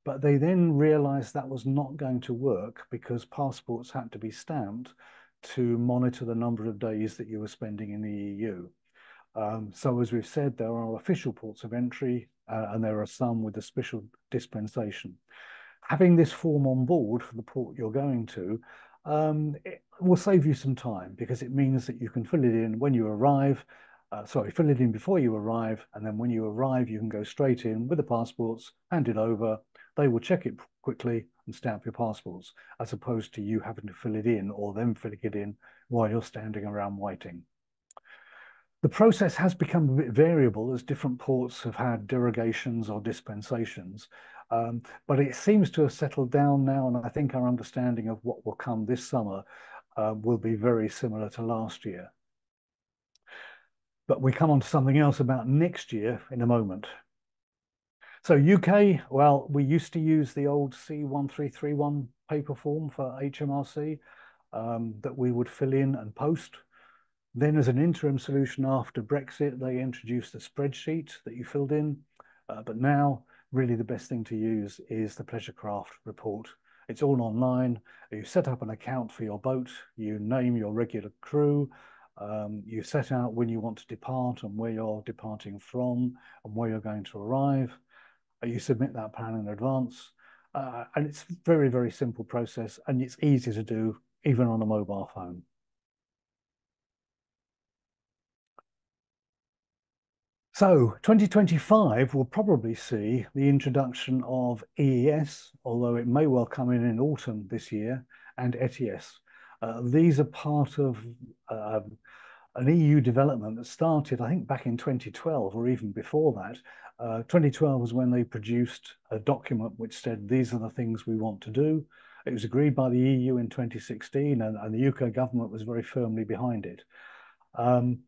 but they then realized that was not going to work because passports had to be stamped to monitor the number of days that you were spending in the E U. Um, so as we've said, there are official ports of entry uh, and there are some with a special dispensation. Having this form on board for the port you're going to um, it will save you some time because it means that you can fill it in when you arrive, uh, sorry, fill it in before you arrive, and then when you arrive you can go straight in with the passports, hand it over, they will check it quickly and stamp your passports, as opposed to you having to fill it in or them filling it in while you're standing around waiting. The process has become a bit variable as different ports have had derogations or dispensations, um, but it seems to have settled down now, and I think our understanding of what will come this summer uh, will be very similar to last year. But we come on to something else about next year in a moment. So U K, well, we used to use the old C one three three one paper form for H M R C um, that we would fill in and post. Then as an interim solution after Brexit, they introduced a spreadsheet that you filled in. Uh, but now really the best thing to use is the Pleasurecraft report. It's all online. You set up an account for your boat. You name your regular crew. Um, you set out when you want to depart and where you're departing from and where you're going to arrive. You submit that plan in advance, uh, and it's a very, very simple process, and it's easy to do even on a mobile phone. So twenty twenty-five will probably see the introduction of E E S, although it may well come in in autumn this year, and E T S. Uh, these are part of uh, an E U development that started, I think, back in twenty twelve or even before that. Uh, twenty twelve was when they produced a document which said these are the things we want to do. It was agreed by the E U in twenty sixteen, and, and the U K government was very firmly behind it. Um,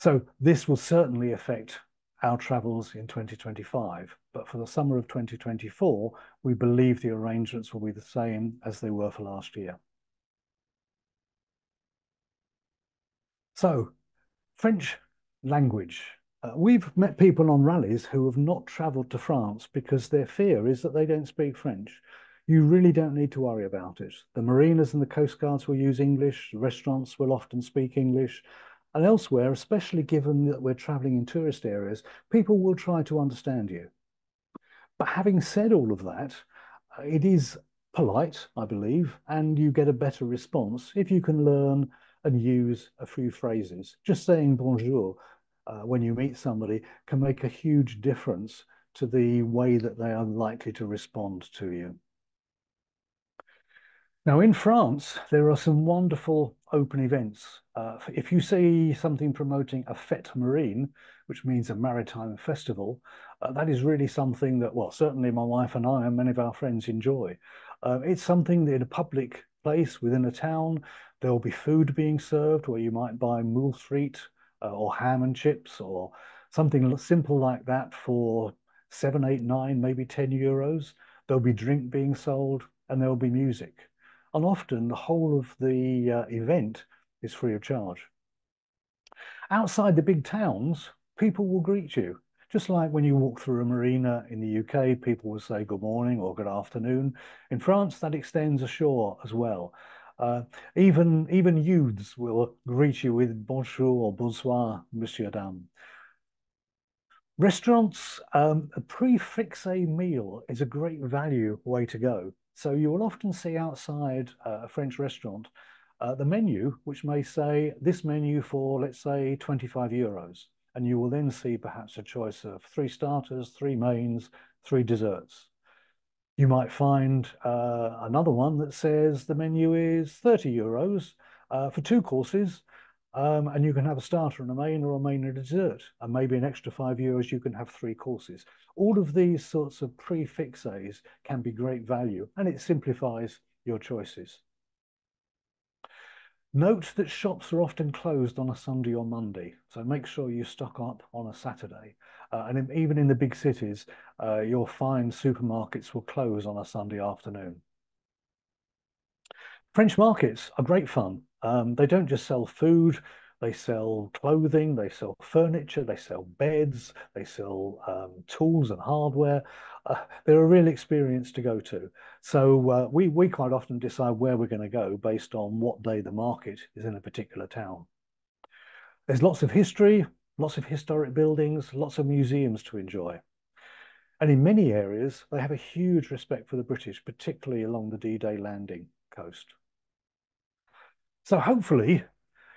so this will certainly affect our travels in twenty twenty-five, but for the summer of twenty twenty-four, we believe the arrangements will be the same as they were for last year. So, French language. Uh, we've met people on rallies who have not travelled to France because their fear is that they don't speak French. You really don't need to worry about it. The marinas and the coast guards will use English, restaurants will often speak English, and elsewhere, especially given that we're travelling in tourist areas, people will try to understand you. But having said all of that, it is polite, I believe, and you get a better response if you can learn and use a few phrases. Just saying bonjour Uh, when you meet somebody can make a huge difference to the way that they are likely to respond to you. Now in France, there are some wonderful open events. Uh, if you see something promoting a fête marine, which means a maritime festival, uh, that is really something that, well, certainly my wife and I and many of our friends enjoy. Uh, it's something that in a public place within a town, there will be food being served where you might buy moule frite, or ham and chips or something simple like that for seven, eight, nine, maybe ten euros. There'll be drink being sold and there'll be music. And often the whole of the uh, event is free of charge. Outside the big towns, people will greet you. Just like when you walk through a marina in the U K, people will say good morning or good afternoon. In France, that extends ashore as well. Uh, even, even youths will greet you with bonjour or bonsoir, monsieur, dame. Restaurants, um, a prefixé meal is a great value way to go. So you will often see outside uh, a French restaurant uh, the menu, which may say this menu for, let's say, twenty-five euros. And you will then see perhaps a choice of three starters, three mains, three desserts. You might find uh, another one that says the menu is thirty euros uh, for two courses, um, and you can have a starter and a main or a main and a dessert, and maybe an extra five euros you can have three courses. All of these sorts of prefixes can be great value, and it simplifies your choices. Note that shops are often closed on a Sunday or Monday, so make sure you stock up on a Saturday. Uh, and even in the big cities, uh, you'll find supermarkets will close on a Sunday afternoon. French markets are great fun. Um, they don't just sell food, they sell clothing, they sell furniture, they sell beds, they sell um, tools and hardware. Uh, they're a real experience to go to. So uh, we, we quite often decide where we're going to go based on what day the market is in a particular town. There's lots of history, lots of historic buildings, lots of museums to enjoy. And in many areas, they have a huge respect for the British, particularly along the D Day landing coast. So hopefully,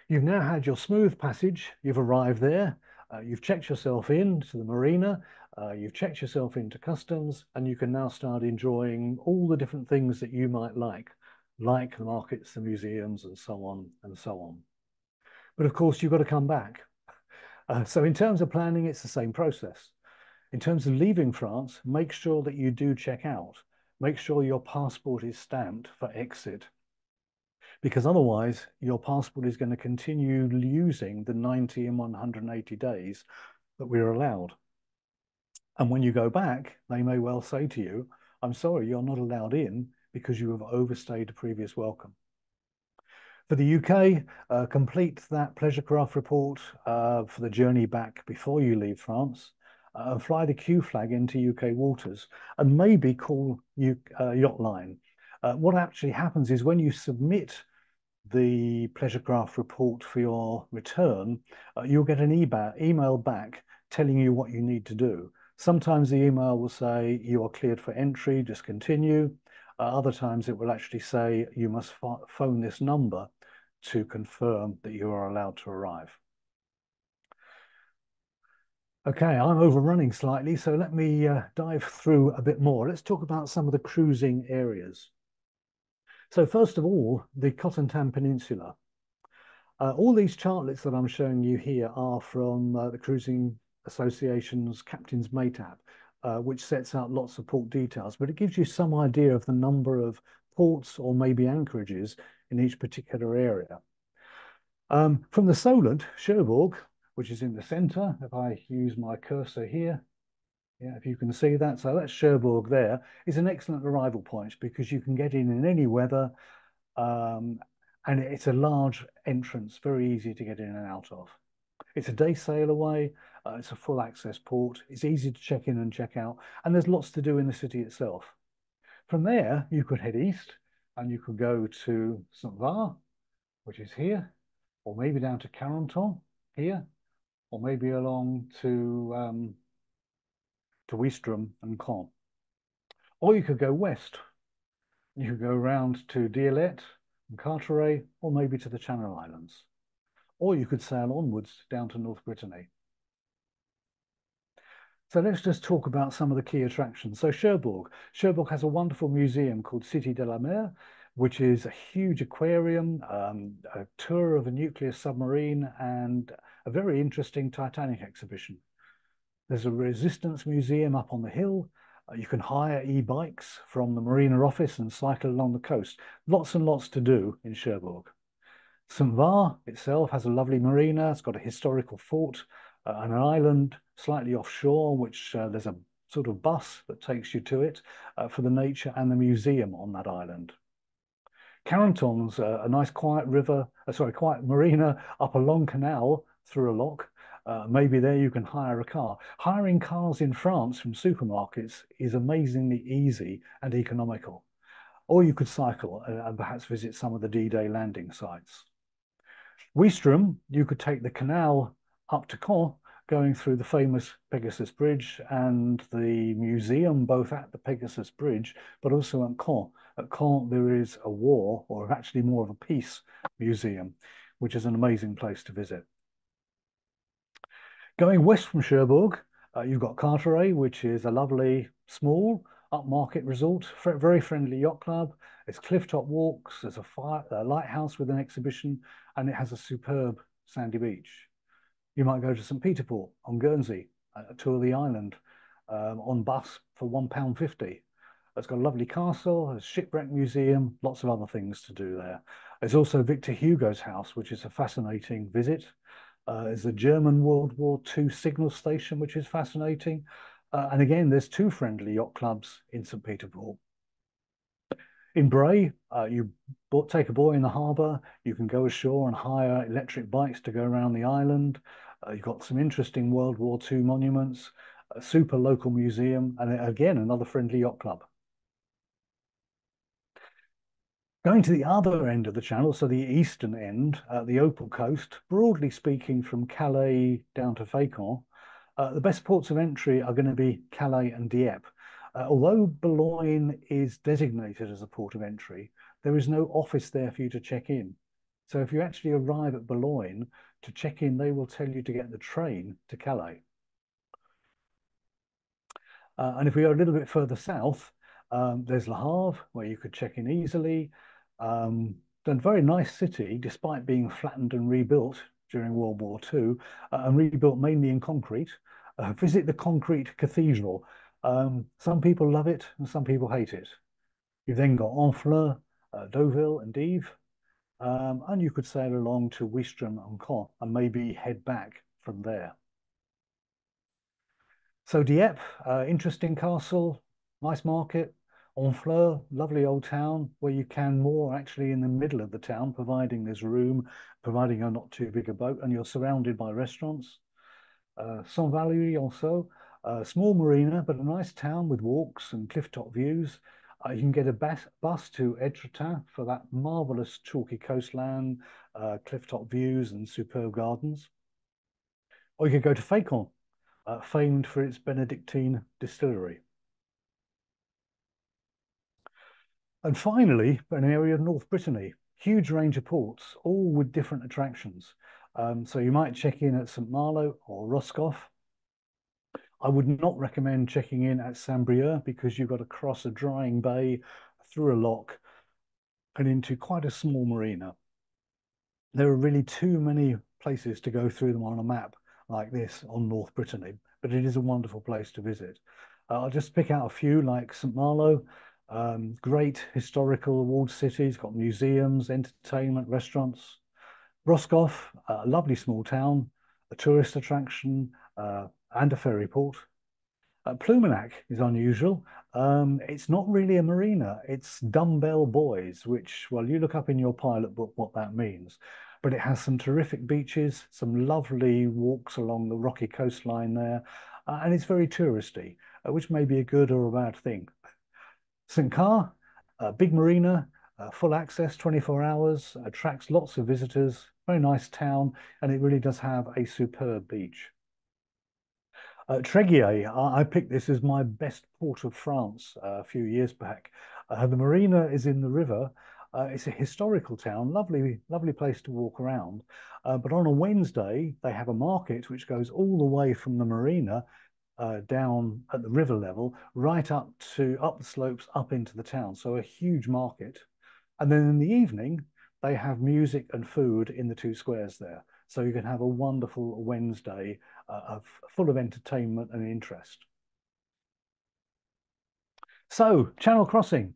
you've now had your smooth passage, you've arrived there, uh, you've checked yourself in to the marina, uh, you've checked yourself into customs, and you can now start enjoying all the different things that you might like, like the markets, the museums, and so on and so on. But of course, you've got to come back. Uh, so in terms of planning, it's the same process. In terms of leaving France, make sure that you do check out. Make sure your passport is stamped for exit, because otherwise your passport is going to continue using the ninety and one hundred eighty days that we're allowed. And when you go back, they may well say to you, I'm sorry, you're not allowed in because you have overstayed a previous welcome. For the U K, uh, complete that pleasure craft report uh, for the journey back before you leave France, uh, and fly the Q flag into U K waters, and maybe call you, uh, Yacht Line. Uh, what actually happens is when you submit the pleasure craft report for your return, uh, you'll get an email back telling you what you need to do. Sometimes the email will say you are cleared for entry, just continue. Uh, other times it will actually say you must phone this number to confirm that you are allowed to arrive. Okay, I'm overrunning slightly, so let me uh, dive through a bit more. Let's talk about some of the cruising areas. So first of all, the Cotentin Peninsula. Uh, all these chartlets that I'm showing you here are from uh, the Cruising Association's Captain's Mate app, uh, which sets out lots of port details, but it gives you some idea of the number of ports or maybe anchorages in each particular area. Um, from the Solent, Cherbourg, which is in the centre, if I use my cursor here, yeah, if you can see that, so that's Cherbourg there, is an excellent arrival point because you can get in in any weather, um, and it's a large entrance, very easy to get in and out of. It's a day sail away, uh, it's a full access port, it's easy to check in and check out, and there's lots to do in the city itself. From there, you could head east, and you could go to Saint-Var, which is here, or maybe down to Carentan here, or maybe along to, um, to Ouistreham and Caen. Or you could go west. You could go round to Dieppe and Carteret, or maybe to the Channel Islands. Or you could sail onwards down to North Brittany. So let's just talk about some of the key attractions. So Cherbourg. Cherbourg has a wonderful museum called Cité de la Mer, which is a huge aquarium, um, a tour of a nuclear submarine, and a very interesting Titanic exhibition. There's a resistance museum up on the hill. Uh, you can hire e-bikes from the marina office and cycle along the coast. Lots and lots to do in Cherbourg. Saint-Var itself has a lovely marina. It's got a historical fort uh, and an island slightly offshore, which uh, there's a sort of bus that takes you to it uh, for the nature and the museum on that island. Carentan's uh, a nice quiet river, uh, sorry, quiet marina up a long canal through a lock. Uh, maybe there you can hire a car. Hiring cars in France from supermarkets is amazingly easy and economical. Or you could cycle and, and perhaps visit some of the D Day landing sites. Ouistreham, you could take the canal up to Caen, going through the famous Pegasus Bridge and the museum, both at the Pegasus Bridge, but also at Caen. At Caen, there is a war, or actually more of a peace museum, which is an amazing place to visit. Going west from Cherbourg, uh, you've got Carteret, which is a lovely, small, upmarket resort, very friendly yacht club. It's clifftop walks, there's a, fire, a lighthouse with an exhibition, and it has a superb sandy beach. You might go to St Peterport on Guernsey, a tour of the island, um, on bus for one pound fifty. It's got a lovely castle, a shipwreck museum, lots of other things to do there. There's also Victor Hugo's house, which is a fascinating visit. Uh, there's a German World War Two signal station, which is fascinating. Uh, and again, there's two friendly yacht clubs in St Peterport. In Bray, uh, you take a buoy in the harbour, you can go ashore and hire electric bikes to go around the island. Uh, you've got some interesting World War Two monuments, a super local museum, and again, another friendly yacht club. Going to the other end of the channel, so the eastern end, uh, the Opal Coast, broadly speaking from Calais down to Fécamp, uh, the best ports of entry are going to be Calais and Dieppe. Uh, although Boulogne is designated as a port of entry, there is no office there for you to check in. So if you actually arrive at Boulogne to check in, they will tell you to get the train to Calais. Uh, and if we go a little bit further south, um, there's Le Havre, where you could check in easily. Um, a very nice city, despite being flattened and rebuilt during World War Two, uh, and rebuilt mainly in concrete. Uh, visit the concrete cathedral. Um, some people love it and some people hate it. You've then got Honfleur, uh, Deauville and Dieppe, um, and you could sail along to Ouistreham and Caen and maybe head back from there. So Dieppe, uh, interesting castle, nice market. Honfleur, lovely old town where you can moor actually in the middle of the town, providing there's room, providing you're not too big a boat, and you're surrounded by restaurants. Uh, Saint Valery also. A small marina, but a nice town with walks and cliff-top views. Uh, you can get a bus, bus to Étretat for that marvellous chalky coastline, uh, cliff-top views and superb gardens. Or you could go to Fécamp, uh, famed for its Benedictine distillery. And finally, an area of North Brittany. Huge range of ports, all with different attractions. Um, so you might check in at St Malo or Roscoff. I would not recommend checking in at Saint-Brieuc because you've got to cross a drying bay, through a lock, and into quite a small marina. There are really too many places to go through them on a map like this on North Brittany, but it is a wonderful place to visit. Uh, I'll just pick out a few like St Malo, um, great historical walled city, it's got museums, entertainment, restaurants. Roscoff, a lovely small town, a tourist attraction, uh, and a ferry port. Uh, Plumenac is unusual. Um, it's not really a marina, it's dumbbell buoys, which, well, you look up in your pilot book what that means. But it has some terrific beaches, some lovely walks along the rocky coastline there, uh, and it's very touristy, uh, which may be a good or a bad thing. Saint Car, a big marina, uh, full access, twenty-four hours, attracts lots of visitors, very nice town, and it really does have a superb beach. Uh, Tréguier, I, I picked this as my best port of France uh, a few years back. Uh, the marina is in the river. Uh, it's a historical town, lovely, lovely place to walk around. Uh, but on a Wednesday, they have a market which goes all the way from the marina uh, down at the river level, right up to up the slopes, up into the town. So a huge market. And then in the evening, they have music and food in the two squares there. So you can have a wonderful Wednesday uh, of, full of entertainment and interest. So, Channel crossing.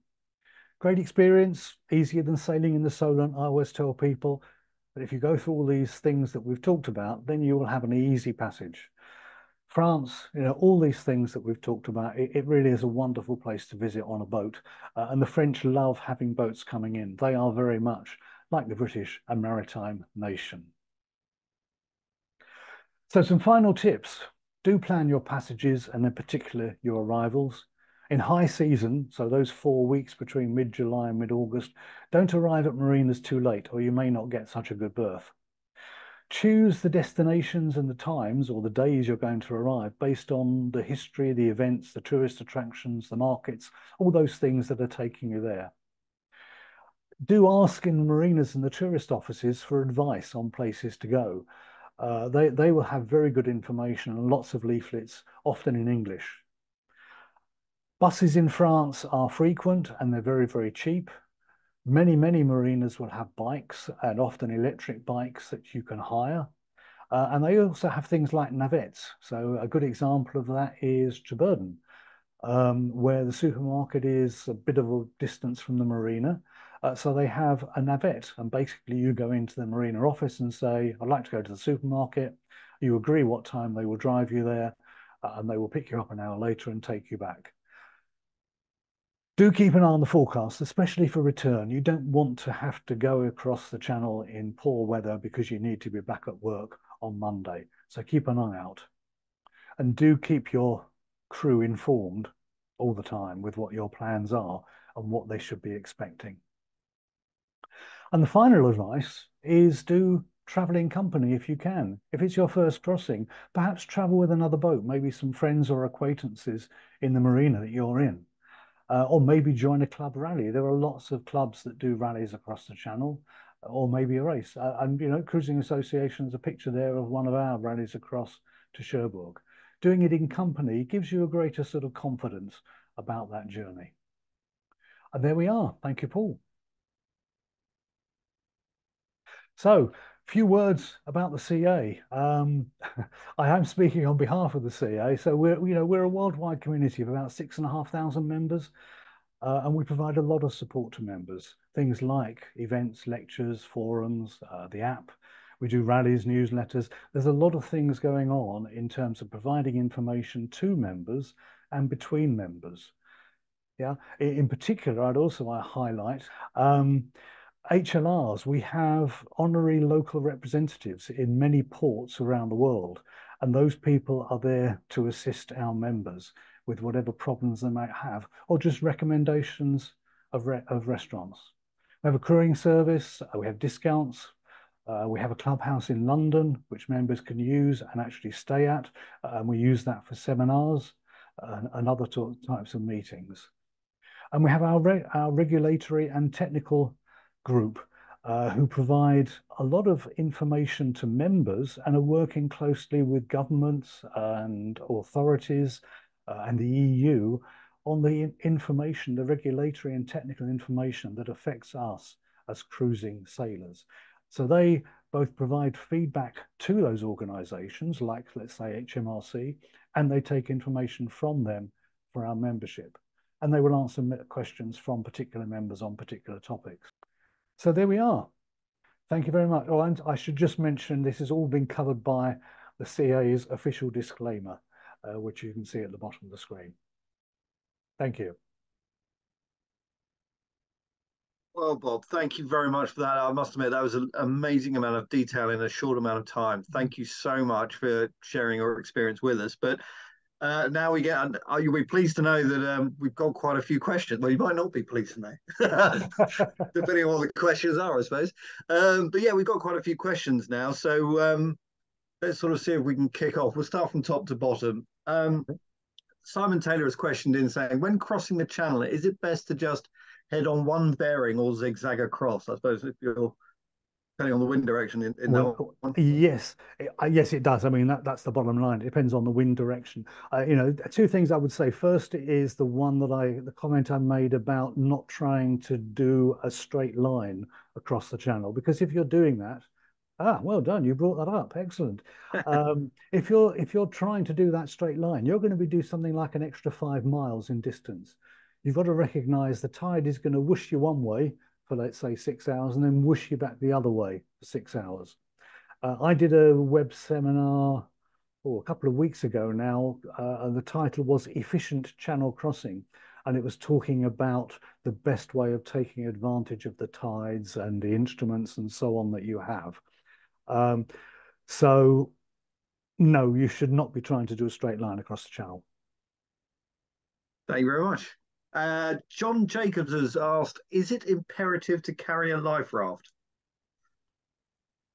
Great experience, easier than sailing in the Solent, I always tell people. But if you go through all these things that we've talked about, then you will have an easy passage. France, you know, all these things that we've talked about, it, it really is a wonderful place to visit on a boat. Uh, and the French love having boats coming in. They are very much like the British, a maritime nation. So some final tips. Do plan your passages and in particular your arrivals. In high season, so those four weeks between mid-July and mid-August, don't arrive at marinas too late or you may not get such a good berth. Choose the destinations and the times or the days you're going to arrive based on the history, the events, the tourist attractions, the markets, all those things that are taking you there. Do ask in the marinas and the tourist offices for advice on places to go. Uh, they, they will have very good information and lots of leaflets, often in English. Buses in France are frequent and they're very, very cheap. Many, many marinas will have bikes and often electric bikes that you can hire. Uh, and they also have things like navettes. So a good example of that is Cherbourg, um, where the supermarket is a bit of a distance from the marina. Uh, so they have a navette, and basically you go into the marina office and say, I'd like to go to the supermarket. You agree what time they will drive you there, uh, and they will pick you up an hour later and take you back. Do keep an eye on the forecast, especially for return. You don't want to have to go across the channel in poor weather because you need to be back at work on Monday. So keep an eye out. And do keep your crew informed all the time with what your plans are and what they should be expecting. And the final advice is do travel in company if you can. If it's your first crossing, perhaps travel with another boat, maybe some friends or acquaintances in the marina that you're in. Uh, or maybe join a club rally. There are lots of clubs that do rallies across the channel, or maybe a race. Uh, and, you know, Cruising Association's a picture there of one of our rallies across to Cherbourg. Doing it in company gives you a greater sort of confidence about that journey. And there we are. Thank you, Paul. So, few words about the C A. Um, I am speaking on behalf of the C A, so we're you know we're a worldwide community of about six and a half thousand members, uh, and we provide a lot of support to members. Things like events, lectures, forums, uh, the app. We do rallies, newsletters. There's a lot of things going on in terms of providing information to members and between members. Yeah, in particular, I'd also I highlight. Um, H L Rs, we have honorary local representatives in many ports around the world, and those people are there to assist our members with whatever problems they might have, or just recommendations of, re of restaurants. We have a crewing service, we have discounts, uh, we have a clubhouse in London which members can use and actually stay at, and we use that for seminars and, and other types of meetings. And we have our, re our regulatory and technical group uh, who provide a lot of information to members and are working closely with governments and authorities uh, and the E U on the information, the regulatory and technical information that affects us as cruising sailors. So they both provide feedback to those organisations, like let's say H M R C, and they take information from them for our membership. And they will answer questions from particular members on particular topics. So there we are. Thank you very much. Oh, and I should just mention this has all been covered by the C A's official disclaimer, uh, which you can see at the bottom of the screen. Thank you. Well, Bob, thank you very much for that. I must admit that was an amazing amount of detail in a short amount of time. Thank you so much for sharing your experience with us. But Uh, now we get, are you be pleased to know that um, we've got quite a few questions? Well, you might not be pleased to know, depending on what the questions are, I suppose. Um, but yeah, we've got quite a few questions now. So um, let's sort of see if we can kick off. We'll start from top to bottom. Um, Simon Taylor has questioned in saying, when crossing the channel, is it best to just head on one bearing or zigzag across? I suppose if you're on the wind direction in, in well, that one. Yes, yes it does. I mean that that's the bottom line. It depends on the wind direction. Uh, you know, two things I would say. First is the one that I the comment I made about not trying to do a straight line across the channel, because if you're doing that, ah, well done, you brought that up. Excellent. um, if you're if you're trying to do that straight line, you're going to be doing something like an extra five miles in distance. You've got to recognise the tide is going to whoosh you one way for let's say six hours and then whoosh you back the other way for six hours. Uh, I did a web seminar oh, a couple of weeks ago now, uh, and the title was Efficient Channel Crossing, and it was talking about the best way of taking advantage of the tides and the instruments and so on that you have. Um, so no, you should not be trying to do a straight line across the channel. Thank you very much. Uh, John Jacobs has asked, is it imperative to carry a life raft?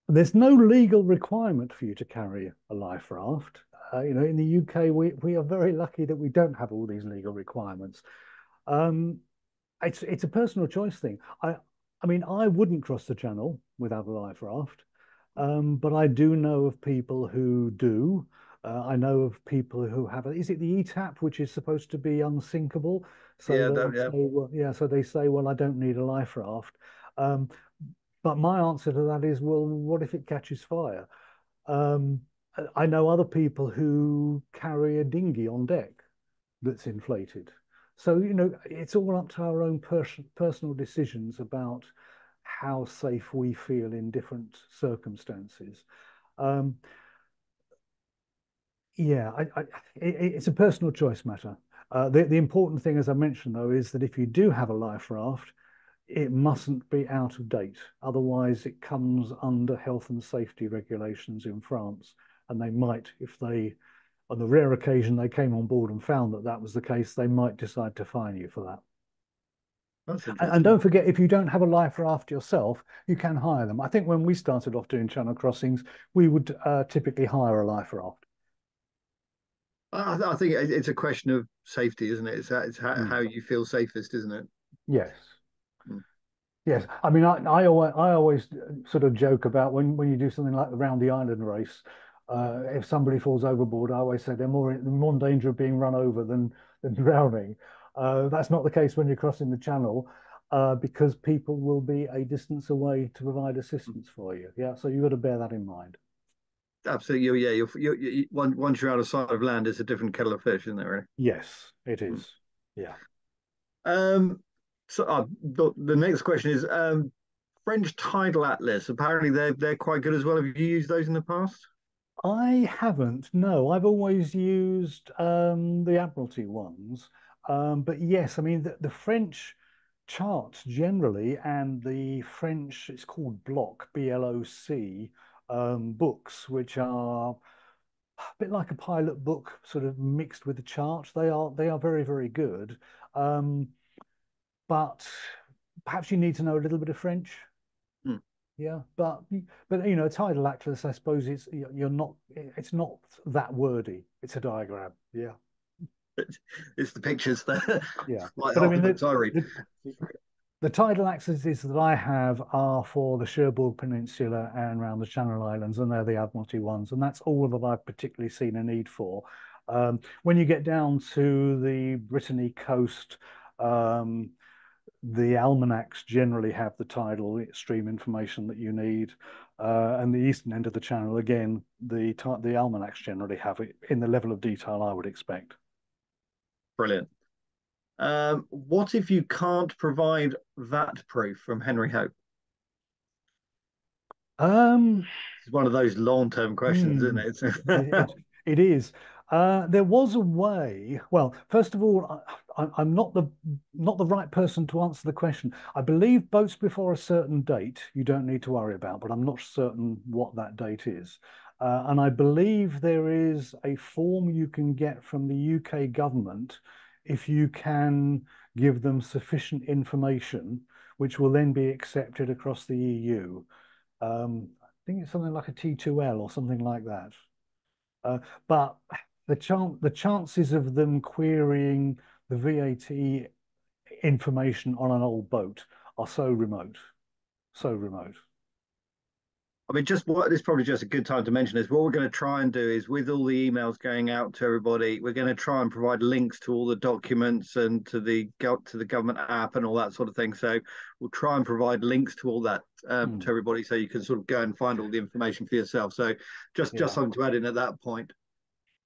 There's no legal requirement for you to carry a life raft. Uh, you know, in the U K, we, we are very lucky that we don't have all these legal requirements. Um, it's, it's a personal choice thing. I, I mean, I wouldn't cross the channel without a life raft, um, but I do know of people who do. Uh, I know of people who have, a, is it the E TAP, which is supposed to be unsinkable? So yeah, that, yeah. Say, well, yeah, so they say, well, I don't need a life raft. Um, but my answer to that is, well, what if it catches fire? Um, I know other people who carry a dinghy on deck that's inflated. So, you know, it's all up to our own pers personal decisions about how safe we feel in different circumstances. Um, yeah, I, I, it, it's a personal choice matter. Uh, the, the important thing, as I mentioned, though, is that if you do have a life raft, it mustn't be out of date. Otherwise, it comes under health and safety regulations in France. And they might, if they, on the rare occasion they came on board and found that that was the case, they might decide to fine you for that. That's interesting. And don't forget, if you don't have a life raft yourself, you can hire them. I think when we started off doing channel crossings, we would uh, typically hire a life raft. I think it's a question of safety, isn't it? It's how, it's how, mm. how you feel safest, isn't it? Yes. Yes, I mean, I, I, always, I always sort of joke about when, when you do something like the round the island race, uh, if somebody falls overboard, I always say they're more in, more in danger of being run over than, than drowning. Uh, that's not the case when you're crossing the channel, uh, because people will be a distance away to provide assistance for you. Yeah, so you've got to bear that in mind. Absolutely, yeah. You're, you're, you're, once you're out of sight of land, it's a different kettle of fish, isn't it, really? Yes, it is, yeah. Um. So uh, the, the next question is um, French tidal atlas. Apparently, they're they're quite good as well. Have you used those in the past? I haven't. No, I've always used um, the Admiralty ones. Um, but yes, I mean the, the French charts generally, and the French, it's called block B L O C um, books, which are a bit like a pilot book, sort of mixed with the chart. They are they are very very good. Um, But perhaps you need to know a little bit of French. Mm. Yeah, but but you know, tidal atlas, I suppose it's you're not it's not that wordy. It's a diagram. Yeah, it's the pictures there. Yeah, but I mean, the, the, the, the tidal atlases that I have are for the Cherbourg Peninsula and around the Channel Islands, and they're the Admiralty ones, and that's all that I've particularly seen a need for. Um, when you get down to the Brittany coast, um, the almanacs generally have the tidal stream information that you need, uh, and the eastern end of the channel, again, the the almanacs generally have it in the level of detail I would expect. Brilliant. Um, what if you can't provide V A T proof? From Henry Hope. Um, it's one of those long-term questions, mm, isn't it? it, it is. Uh, there was a way. Well, first of all, I, I'm not the not the right person to answer the question. I believe boats before a certain date you don't need to worry about, but I'm not certain what that date is. Uh, and I believe there is a form you can get from the U K government if you can give them sufficient information, which will then be accepted across the E U. Um, I think it's something like a T two L or something like that. Uh, but The, chan the chances of them querying the V A T information on an old boat are so remote, so remote. I mean, just what it's probably just a good time to mention is what we're going to try and do is, with all the emails going out to everybody, we're going to try and provide links to all the documents and to the to the government app and all that sort of thing. So we'll try and provide links to all that um, mm. to everybody, so you can sort of go and find all the information for yourself. So just yeah. just something to add in at that point.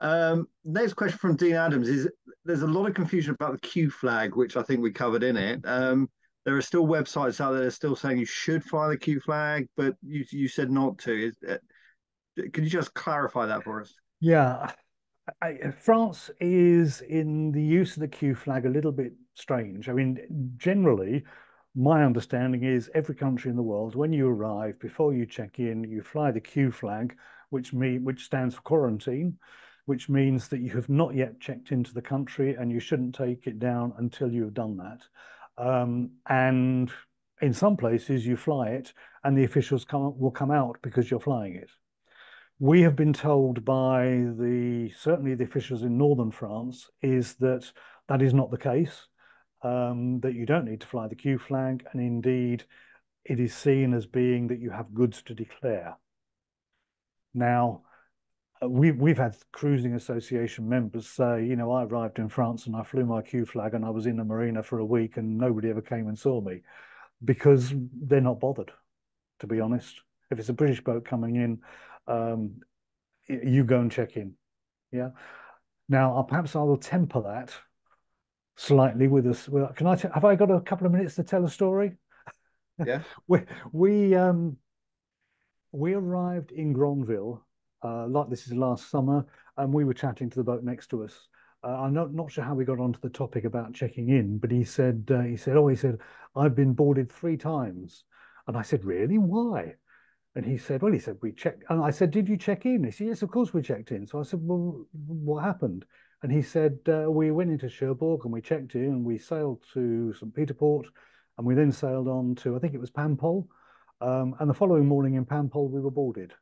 Um, next question from Dean Adams is, there's a lot of confusion about the Q flag, which I think we covered in it. Um, there are still websites out there that are still saying you should fly the Q flag, but you, you said not to. Is, uh, could you just clarify that for us? Yeah, I, France is in the use of the Q flag a little bit strange. I mean, generally, my understanding is every country in the world, when you arrive, before you check in, you fly the Q flag, which, me, which stands for quarantine, which means that you have not yet checked into the country and you shouldn't take it down until you've done that. Um, and in some places you fly it and the officials come, will come out because you're flying it. We have been told by the, certainly the officials in northern France, is that that is not the case, um, that you don't need to fly the Q flag, and indeed it is seen as being that you have goods to declare. Now, We've, we've had Cruising Association members say, you know, I arrived in France and I flew my Q flag and I was in a marina for a week and nobody ever came and saw me, because they're not bothered, to be honest. If it's a British boat coming in, um, you go and check in. Yeah. Now, I'll, perhaps I will temper that slightly with us. Well, can I? T have I got a couple of minutes to tell a story? Yeah. we we um we arrived in Granville. Uh, like this is last summer, and we were chatting to the boat next to us. Uh, I'm not not sure how we got onto the topic about checking in, but he said uh, he said, oh, he said, I've been boarded three times, and I said, really, why? And he said, well, he said, we checked. And I said, did you check in? He said, yes, of course we checked in. So I said, well, what happened? And he said, uh, we went into Cherbourg and we checked in and we sailed to St Peterport and we then sailed on to, I think it was Paimpol. Um, and the following morning in Paimpol, we were boarded.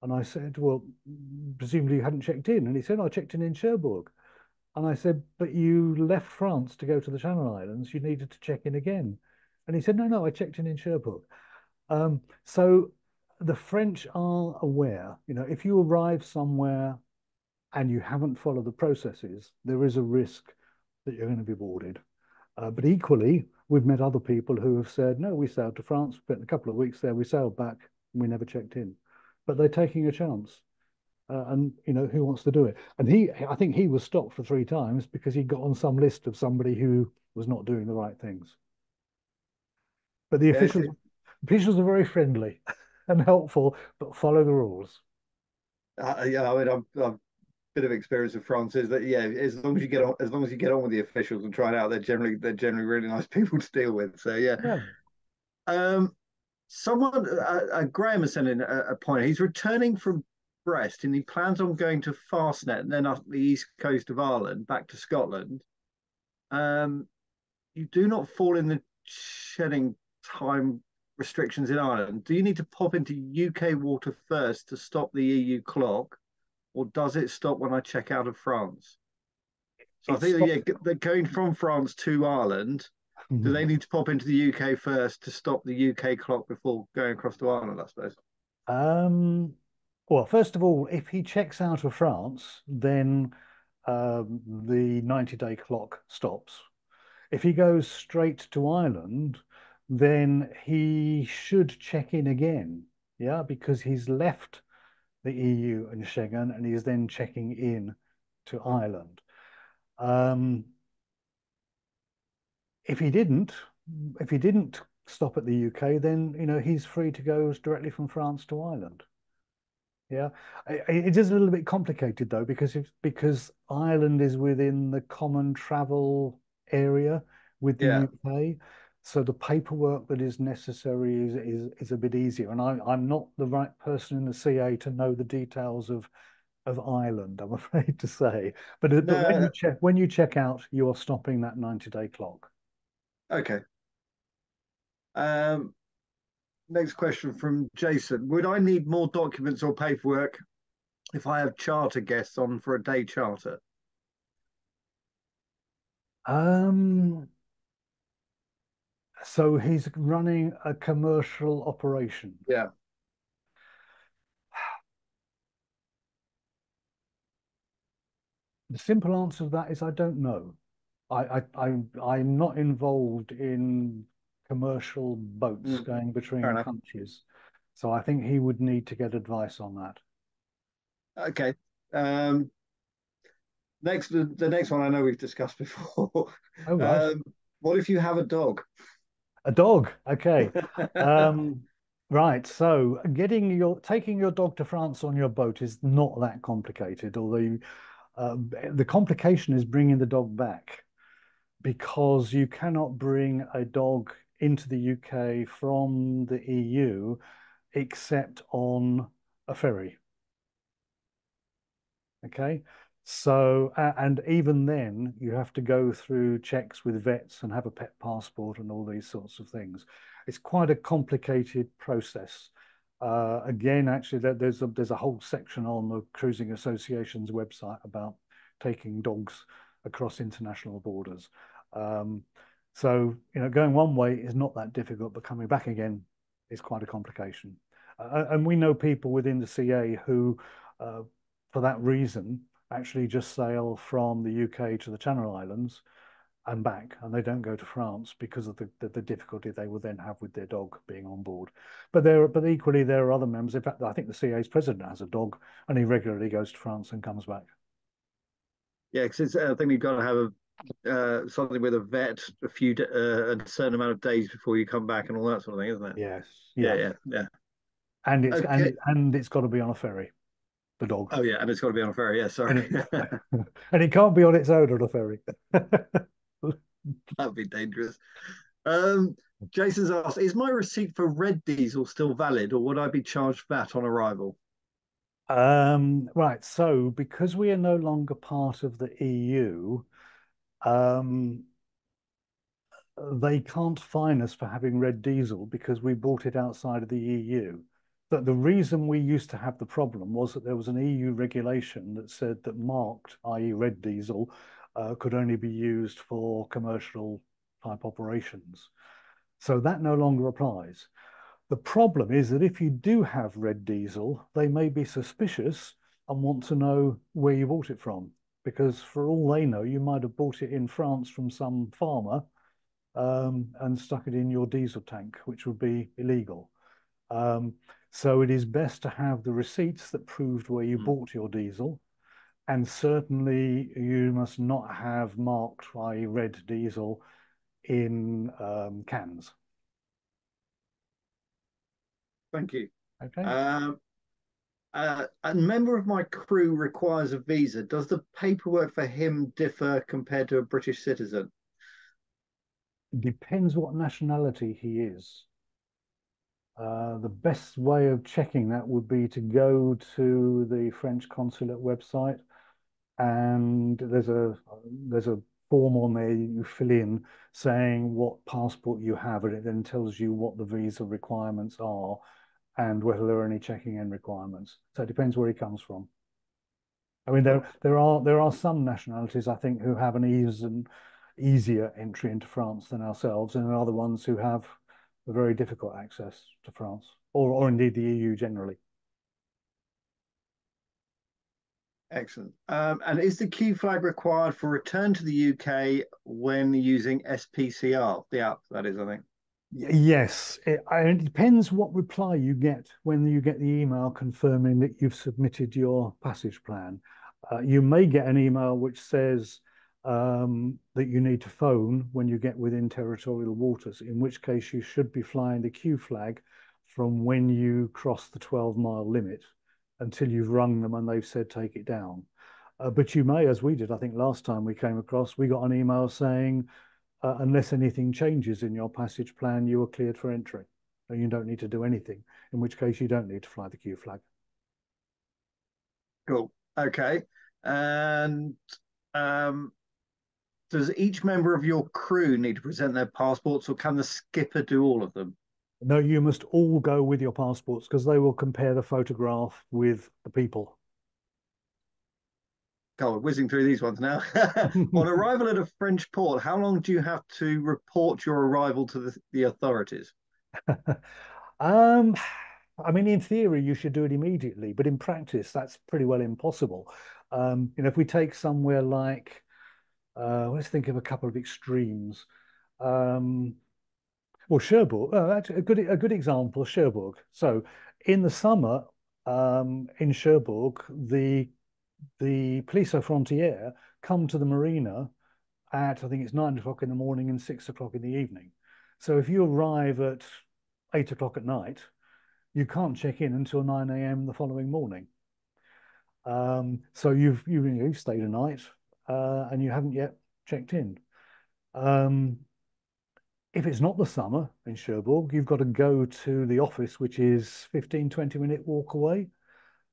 And I said, well, presumably you hadn't checked in. And he said, I checked in in Cherbourg. And I said, but you left France to go to the Channel Islands. You needed to check in again. And he said, no, no, I checked in in Cherbourg. Um, so the French are aware, you know, if you arrive somewhere and you haven't followed the processes, there is a risk that you're going to be boarded. Uh, but equally, we've met other people who have said, no, we sailed to France, spent a couple of weeks there, we sailed back, and we never checked in. But they're taking a chance. Uh, and, you know, who wants to do it? And he, I think he was stopped for three times because he got on some list of somebody who was not doing the right things. But the yeah, officials, officials are very friendly and helpful, but follow the rules. Uh, yeah, I mean, I'm, I'm... bit of experience of France is that yeah, as long as you get on, as long as you get on with the officials and try it out, they're generally they're generally really nice people to deal with. So yeah, yeah. Um, someone uh, uh, Graham is sending a, a point. He's returning from Brest and he plans on going to Fastnet and then up the east coast of Ireland back to Scotland. Um, you do not fall in the shedding time restrictions in Ireland. Do you need to pop into U K water first to stop the E U clock? Or does it stop when I check out of France? So it I think that, yeah, they're going from France to Ireland. Mm-hmm. Do they need to pop into the U K first to stop the U K clock before going across to Ireland, I suppose? Um, well, first of all, if he checks out of France, then um, the ninety-day clock stops. If he goes straight to Ireland, then he should check in again, yeah, because he's left the E U and Schengen, and he's then checking in to Ireland. Um, if he didn't, if he didn't stop at the U K, then you know he's free to go directly from France to Ireland. Yeah, it, it is a little bit complicated though, because if, because Ireland is within the common travel area with the yeah. U K. So the paperwork that is necessary is, is, is a bit easier. And I, I'm not the right person in the C A to know the details of, of Ireland, I'm afraid to say. But, no. but when, you check, when you check out, you are stopping that ninety-day clock. Okay. Um, next question from Jason. Would I need more documents or paperwork if I have charter guests on for a day charter? Um... So he's running a commercial operation. Yeah. The simple answer to that is I don't know. I, I, I, I'm not involved in commercial boats mm. going between Fair countries. Enough. So I think he would need to get advice on that. Okay. Um, next, the, the next one I know we've discussed before. Oh, right. um, what if you have a dog? A dog, okay. um, right, so getting your taking your dog to France on your boat is not that complicated, although you, uh, the complication is bringing the dog back, because you cannot bring a dog into the U K from the E U except on a ferry. Okay, so uh, and even then you have to go through checks with vets and have a pet passport and all these sorts of things. It's quite a complicated process. Uh, again, actually, there's a, there's a whole section on the Cruising Association's website about taking dogs across international borders. Um, so, you know, going one way is not that difficult, but coming back again is quite a complication. Uh, and we know people within the C A who, uh, for that reason, actually just sail from the U K to the Channel Islands and back, and they don't go to France because of the, the, the difficulty they will then have with their dog being on board. But there, but equally there are other members. In fact, I think the C A's president has a dog, and he regularly goes to France and comes back. Yeah, because I think you've got to have a uh, something with a vet a few uh, a certain amount of days before you come back and all that sort of thing, isn't it? Yes. Yeah, yeah, yeah. yeah. And it's okay. and, and it's got to be on a ferry, the dog. Oh yeah, and it's got to be on a ferry. Yeah, sorry. And it, and it can't be on its own on a ferry. That'd be dangerous. Um, Jason's asked, is my receipt for red diesel still valid, or would I be charged V A T on arrival? Um, right, so because we are no longer part of the E U, um, they can't fine us for having red diesel because we bought it outside of the E U. But the reason we used to have the problem was that there was an E U regulation that said that marked, that is red diesel, uh, could only be used for commercial type operations. So that no longer applies. The problem is that if you do have red diesel, they may be suspicious and want to know where you bought it from, because for all they know, you might have bought it in France from some farmer um, and stuck it in your diesel tank, which would be illegal. Um, so it is best to have the receipts that proved where you mm. bought your diesel. And certainly you must not have marked by red diesel in um, cans. Thank you. Okay. Um, uh, a member of my crew requires a visa. Does the paperwork for him differ compared to a British citizen? Depends what nationality he is. Uh, the best way of checking that would be to go to the French consulate website, and there's a there's a form on there you fill in saying what passport you have, and it then tells you what the visa requirements are and whether there are any checking in requirements. So it depends where he comes from. I mean, there there are there are some nationalities, I think, who have an ease and easier entry into France than ourselves, and there are other ones who have a very difficult access to France, or or indeed the E U generally. Excellent. Um, and is the Q flag required for return to the U K when using S P C R, the app, that is, I think? Yes. It, it depends what reply you get when you get the email confirming that you've submitted your passage plan. Uh, you may get an email which says um, that you need to phone when you get within territorial waters, in which case you should be flying the Q flag from when you cross the twelve mile limit, until you've rung them and they've said, take it down. Uh, but you may, as we did, I think last time we came across, we got an email saying, uh, unless anything changes in your passage plan, you are cleared for entry. And you don't need to do anything, in which case you don't need to fly the Q flag. Cool, okay. And um, does each member of your crew need to present their passports, or can the skipper do all of them? No, you must all go with your passports, because they will compare the photograph with the people. God, we're whizzing through these ones now. On arrival at a French port, how long do you have to report your arrival to the, the authorities? um, I mean, in theory, you should do it immediately, but in practice, that's pretty well impossible. Um, you know, if we take somewhere like, uh, let's think of a couple of extremes. Um, Well, Cherbourg, uh, a good a good example, Cherbourg. So, in the summer, um, in Cherbourg, the the police aux frontières come to the marina at, I think it's nine o'clock in the morning and six o'clock in the evening. So, if you arrive at eight o'clock at night, you can't check in until nine A M the following morning. Um, so you've you you've stayed a night uh, and you haven't yet checked in. Um, If it's not the summer in Cherbourg, you've got to go to the office, which is fifteen, twenty minute walk away.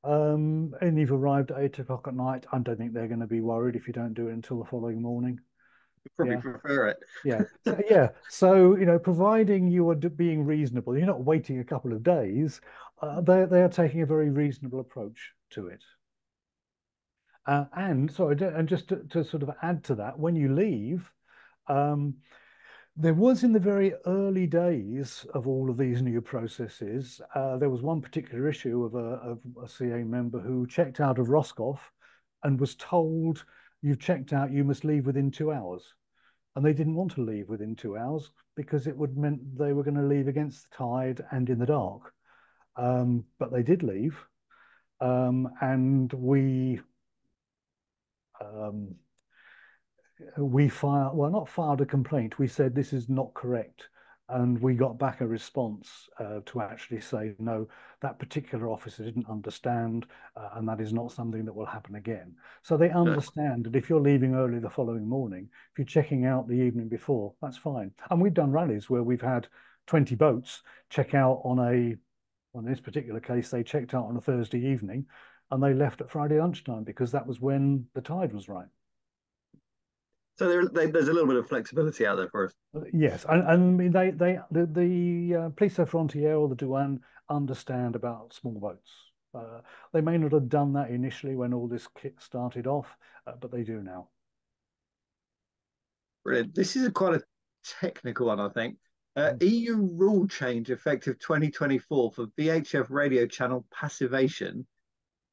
Um, and you've arrived at eight o'clock at night. I don't think they're going to be worried if you don't do it until the following morning. You probably yeah. prefer it. Yeah. yeah. So, you know, providing you are being reasonable, you're not waiting a couple of days, uh, they, they are taking a very reasonable approach to it. Uh, and, sorry, and just to, to sort of add to that, when you leave, um, there was, in the very early days of all of these new processes, uh, there was one particular issue of a, of a C A member who checked out of Roscoff and was told, you've checked out, you must leave within two hours. And they didn't want to leave within two hours because it would meant they were going to leave against the tide and in the dark. Um, but they did leave. Um, and we... Um, we filed, well, not filed a complaint, we said this is not correct. And we got back a response uh, to actually say, no, that particular officer didn't understand, uh, and that is not something that will happen again. So they understand that if you're leaving early the following morning, if you're checking out the evening before, that's fine. And we've done rallies where we've had twenty boats check out on a, on this particular case, they checked out on a Thursday evening and they left at Friday lunchtime because that was when the tide was right. So there, they, there's a little bit of flexibility out there for us. Yes, and, and they, they, the, the uh, police of frontier or the douane understand about small boats. Uh, they may not have done that initially when all this kit started off, uh, but they do now. Brilliant. This is a, quite a technical one, I think. Uh, E U rule change effective twenty twenty-four for V H F radio channel passivation.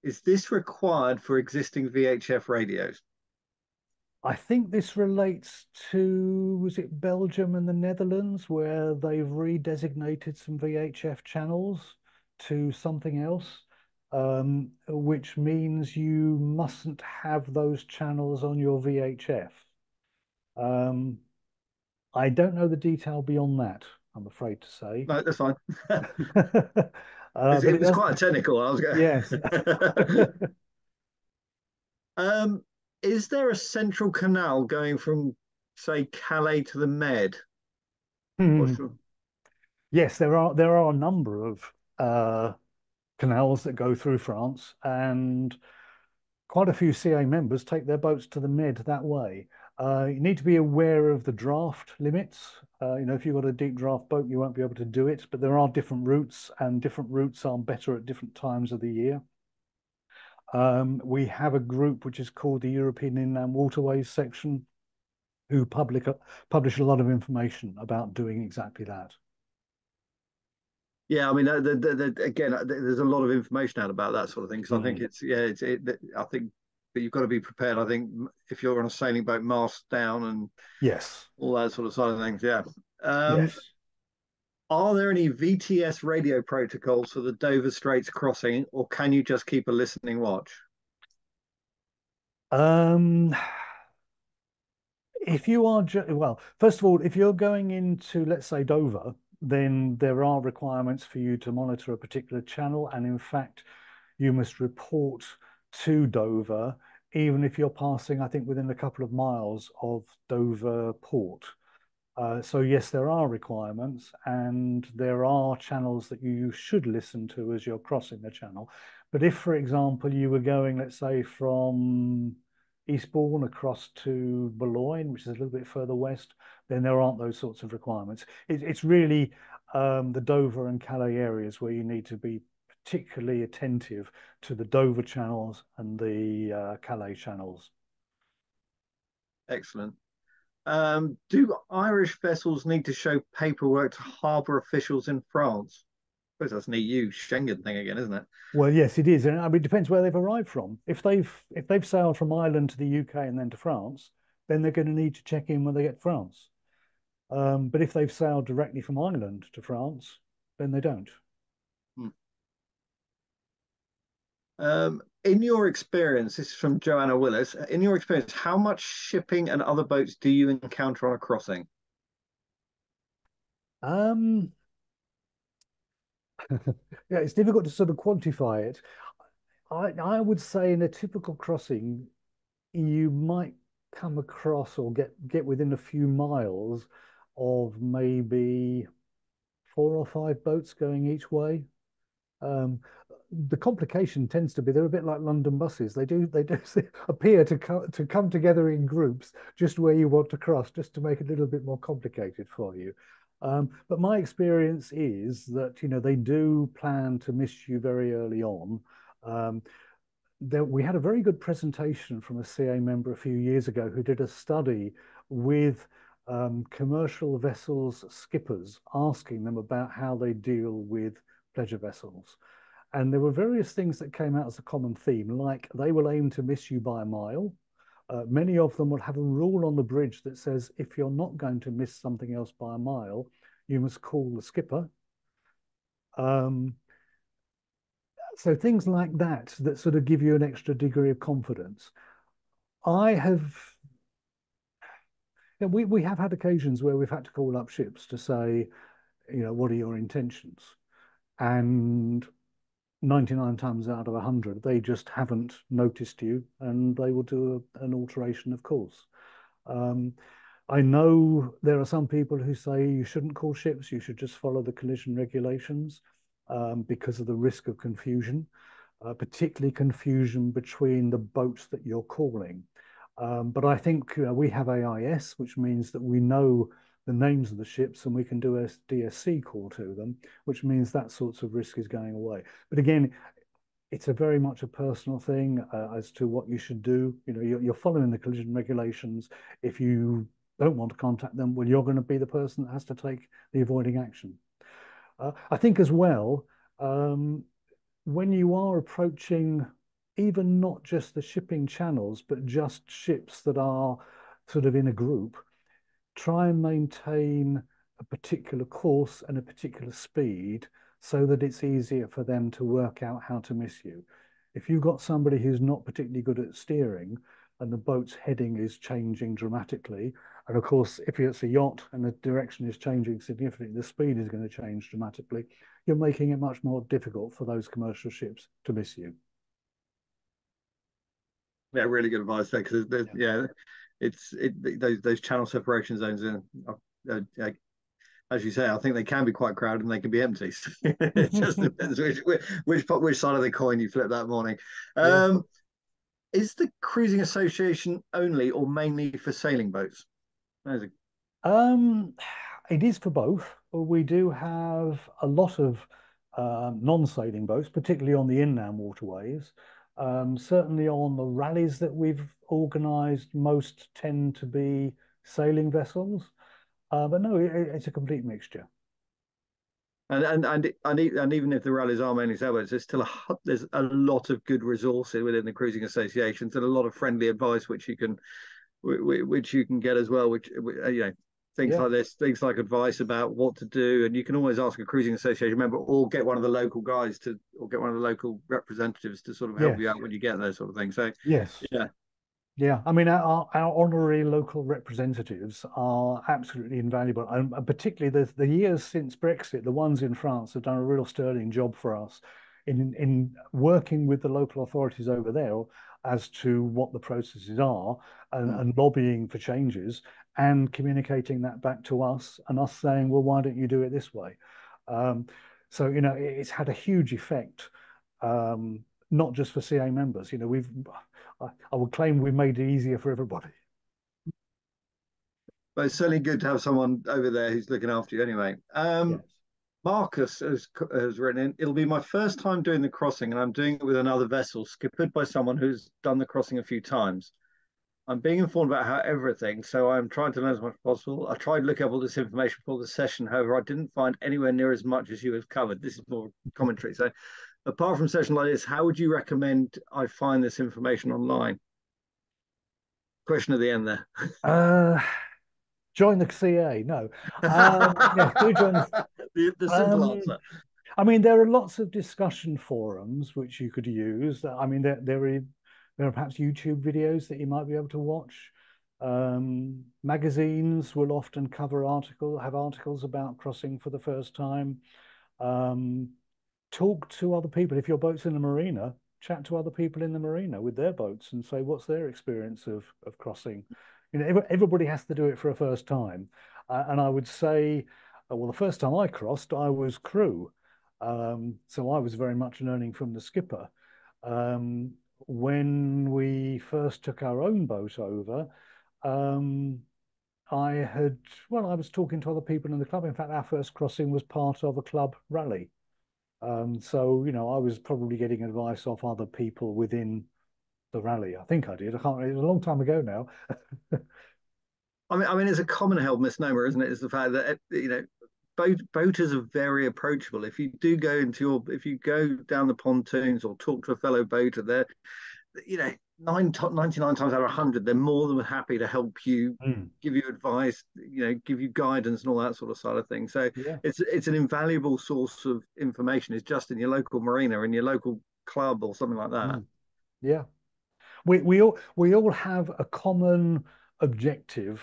Is this required for existing V H F radios? I think this relates to, was it Belgium and the Netherlands, where they've redesignated some V H F channels to something else, um, which means you mustn't have those channels on your V H F. Um, I don't know the detail beyond that, I'm afraid to say. No, that's fine. uh, it, it, it was quite technical. I was going. Yes. um. Is there a central canal going from, say, Calais to the Med? Mm. Sure. Yes, there are there are a number of uh, canals that go through France, and quite a few C A members take their boats to the Med that way. Uh, you need to be aware of the draft limits. Uh, you know, if you've got a deep draft boat, you won't be able to do it, but there are different routes, and different routes are better at different times of the year. Um, we have a group which is called the European Inland Waterways Section, who public, publish a lot of information about doing exactly that. Yeah, I mean, the, the, the, again, there's a lot of information out about that sort of thing. So mm. I think it's, yeah, it's, it, I think that you've got to be prepared. I think if you're on a sailing boat, mast down and yes, all that sort of side of things. Yeah. Um, yes. Are there any V T S radio protocols for the Dover Straits crossing, or can you just keep a listening watch? Um, if you are, well, first of all, if you're going into, let's say, Dover, then there are requirements for you to monitor a particular channel. And in fact, you must report to Dover, even if you're passing, I think, within a couple of miles of Dover Port. Uh, so yes, there are requirements, and there are channels that you should listen to as you're crossing the channel. But if, for example, you were going, let's say, from Eastbourne across to Boulogne, which is a little bit further west, then there aren't those sorts of requirements. It, it's really um, the Dover and Calais areas where you need to be particularly attentive to the Dover channels and the uh, Calais channels. Excellent. Um, do Irish vessels need to show paperwork to harbour officials in France? I suppose that's an E U Schengen thing again, isn't it? Well, yes, it is. And I mean, it depends where they've arrived from. If they've if they've sailed from Ireland to the U K and then to France, then they're going to need to check in when they get to France. Um, but if they've sailed directly from Ireland to France, then they don't. Hmm. Um, in your experience, this is from Joanna Willis, in your experience, how much shipping and other boats do you encounter on a crossing? Um, yeah, it's difficult to sort of quantify it. I, I would say in a typical crossing, you might come across or get, get within a few miles of maybe four or five boats going each way. Um, the complication tends to be they're a bit like London buses. They do they do appear to co to come together in groups just where you want to cross, just to make it a little bit more complicated for you. Um, but my experience is that you know they do plan to miss you very early on. Um, there, we had a very good presentation from a C A member a few years ago who did a study with um, commercial vessels skippers, asking them about how they deal with pleasure vessels. And there were various things that came out as a common theme, like they will aim to miss you by a mile. Uh, many of them will have a rule on the bridge that says, if you're not going to miss something else by a mile, you must call the skipper. Um, so things like that, that sort of give you an extra degree of confidence. I have And we, we have had occasions where we've had to call up ships to say, you know, what are your intentions? And ninety-nine times out of a hundred, they just haven't noticed you, and they will do a, an alteration of course. Um, I know there are some people who say you shouldn't call ships, you should just follow the collision regulations um, because of the risk of confusion, uh, particularly confusion between the boats that you're calling. Um, but I think you know, we have A I S, which means that we know the names of the ships and we can do a D S C call to them, which means that sorts of risk is going away. But again, it's a very much a personal thing uh, as to what you should do. You know, you're, you're following the collision regulations. If you don't want to contact them, well, you're going to be the person that has to take the avoiding action. Uh, I think as well, um, when you are approaching even not just the shipping channels, but just ships that are sort of in a group, try and maintain a particular course and a particular speed so that it's easier for them to work out how to miss you. If you've got somebody who's not particularly good at steering and the boat's heading is changing dramatically, and of course, if it's a yacht and the direction is changing significantly, the speed is going to change dramatically, you're making it much more difficult for those commercial ships to miss you. Yeah, really good advice there, because yeah. yeah, it's it, those those channel separation zones are, are, are, as you say, I think they can be quite crowded and they can be empty. So it just depends which, which which side of the coin you flip that morning. Um, yeah. Is the Cruising Association only or mainly for sailing boats? A... Um, it is for both. We do have a lot of uh, non-sailing boats, particularly on the inland waterways. Um, certainly on the rallies that we've organised, most tend to be sailing vessels, uh, but no, it, it's a complete mixture. And and and and, and even if the rallies are mainly sailboats, there's still a there's a lot of good resources within the Cruising Associations and a lot of friendly advice which you can which you can get as well. Which you know things yeah. like this, things like advice about what to do, and you can always ask a Cruising Association member or get one of the local guys to or get one of the local representatives to sort of help yes. you out when you get there, sort of thing. So yes yeah yeah I mean our, our honorary local representatives are absolutely invaluable, and particularly the, the years since Brexit, the ones in France have done a real sterling job for us in in working with the local authorities over there as to what the processes are, and, mm. and lobbying for changes and communicating that back to us, and us saying, well, why don't you do it this way? Um, so, you know, it's had a huge effect, um, not just for C A members. You know, we've, I, I would claim we've made it easier for everybody. But it's certainly good to have someone over there who's looking after you anyway. Um, yes. Marcus has, has written in, it'll be my first time doing the crossing and I'm doing it with another vessel, skippered by someone who's done the crossing a few times. I'm being informed about how everything, so I'm trying to learn as much as possible. I tried to look up all this information before the session, however, I didn't find anywhere near as much as you have covered. This is more commentary. So apart from a session like this, how would you recommend I find this information online? Question at the end there. Uh, join the C A, no. Um, yes, do join the... the, the simple um, answer. I mean, there are lots of discussion forums which you could use. I mean, there, there are... There are perhaps YouTube videos that you might be able to watch. Um, magazines will often cover article, have articles about crossing for the first time. Um, talk to other people. If your boat's in a marina, chat to other people in the marina with their boats and say, what's their experience of, of crossing? You know, everybody has to do it for a first time. Uh, and I would say, uh, well, the first time I crossed, I was crew. Um, so I was very much learning from the skipper. Um, When we first took our own boat over, um, I had, well, I was talking to other people in the club. In fact, our first crossing was part of a club rally. Um, so, you know, I was probably getting advice off other people within the rally. I think I did. I can't, it was a long time ago now. I mean, I mean, it's a common held misnomer, isn't it? It's the fact that, you know, Boat, boaters are very approachable. If you do go into your, if you go down the pontoons or talk to a fellow boater, they're, you know, nine, ninety-nine times out of a hundred, they're more than happy to help you, mm. give you advice, you know, give you guidance and all that sort of side of things. So yeah. it's it's an invaluable source of information. It's just in your local marina, in your local club or something like that. Mm. Yeah. We, we, all, we all have a common objective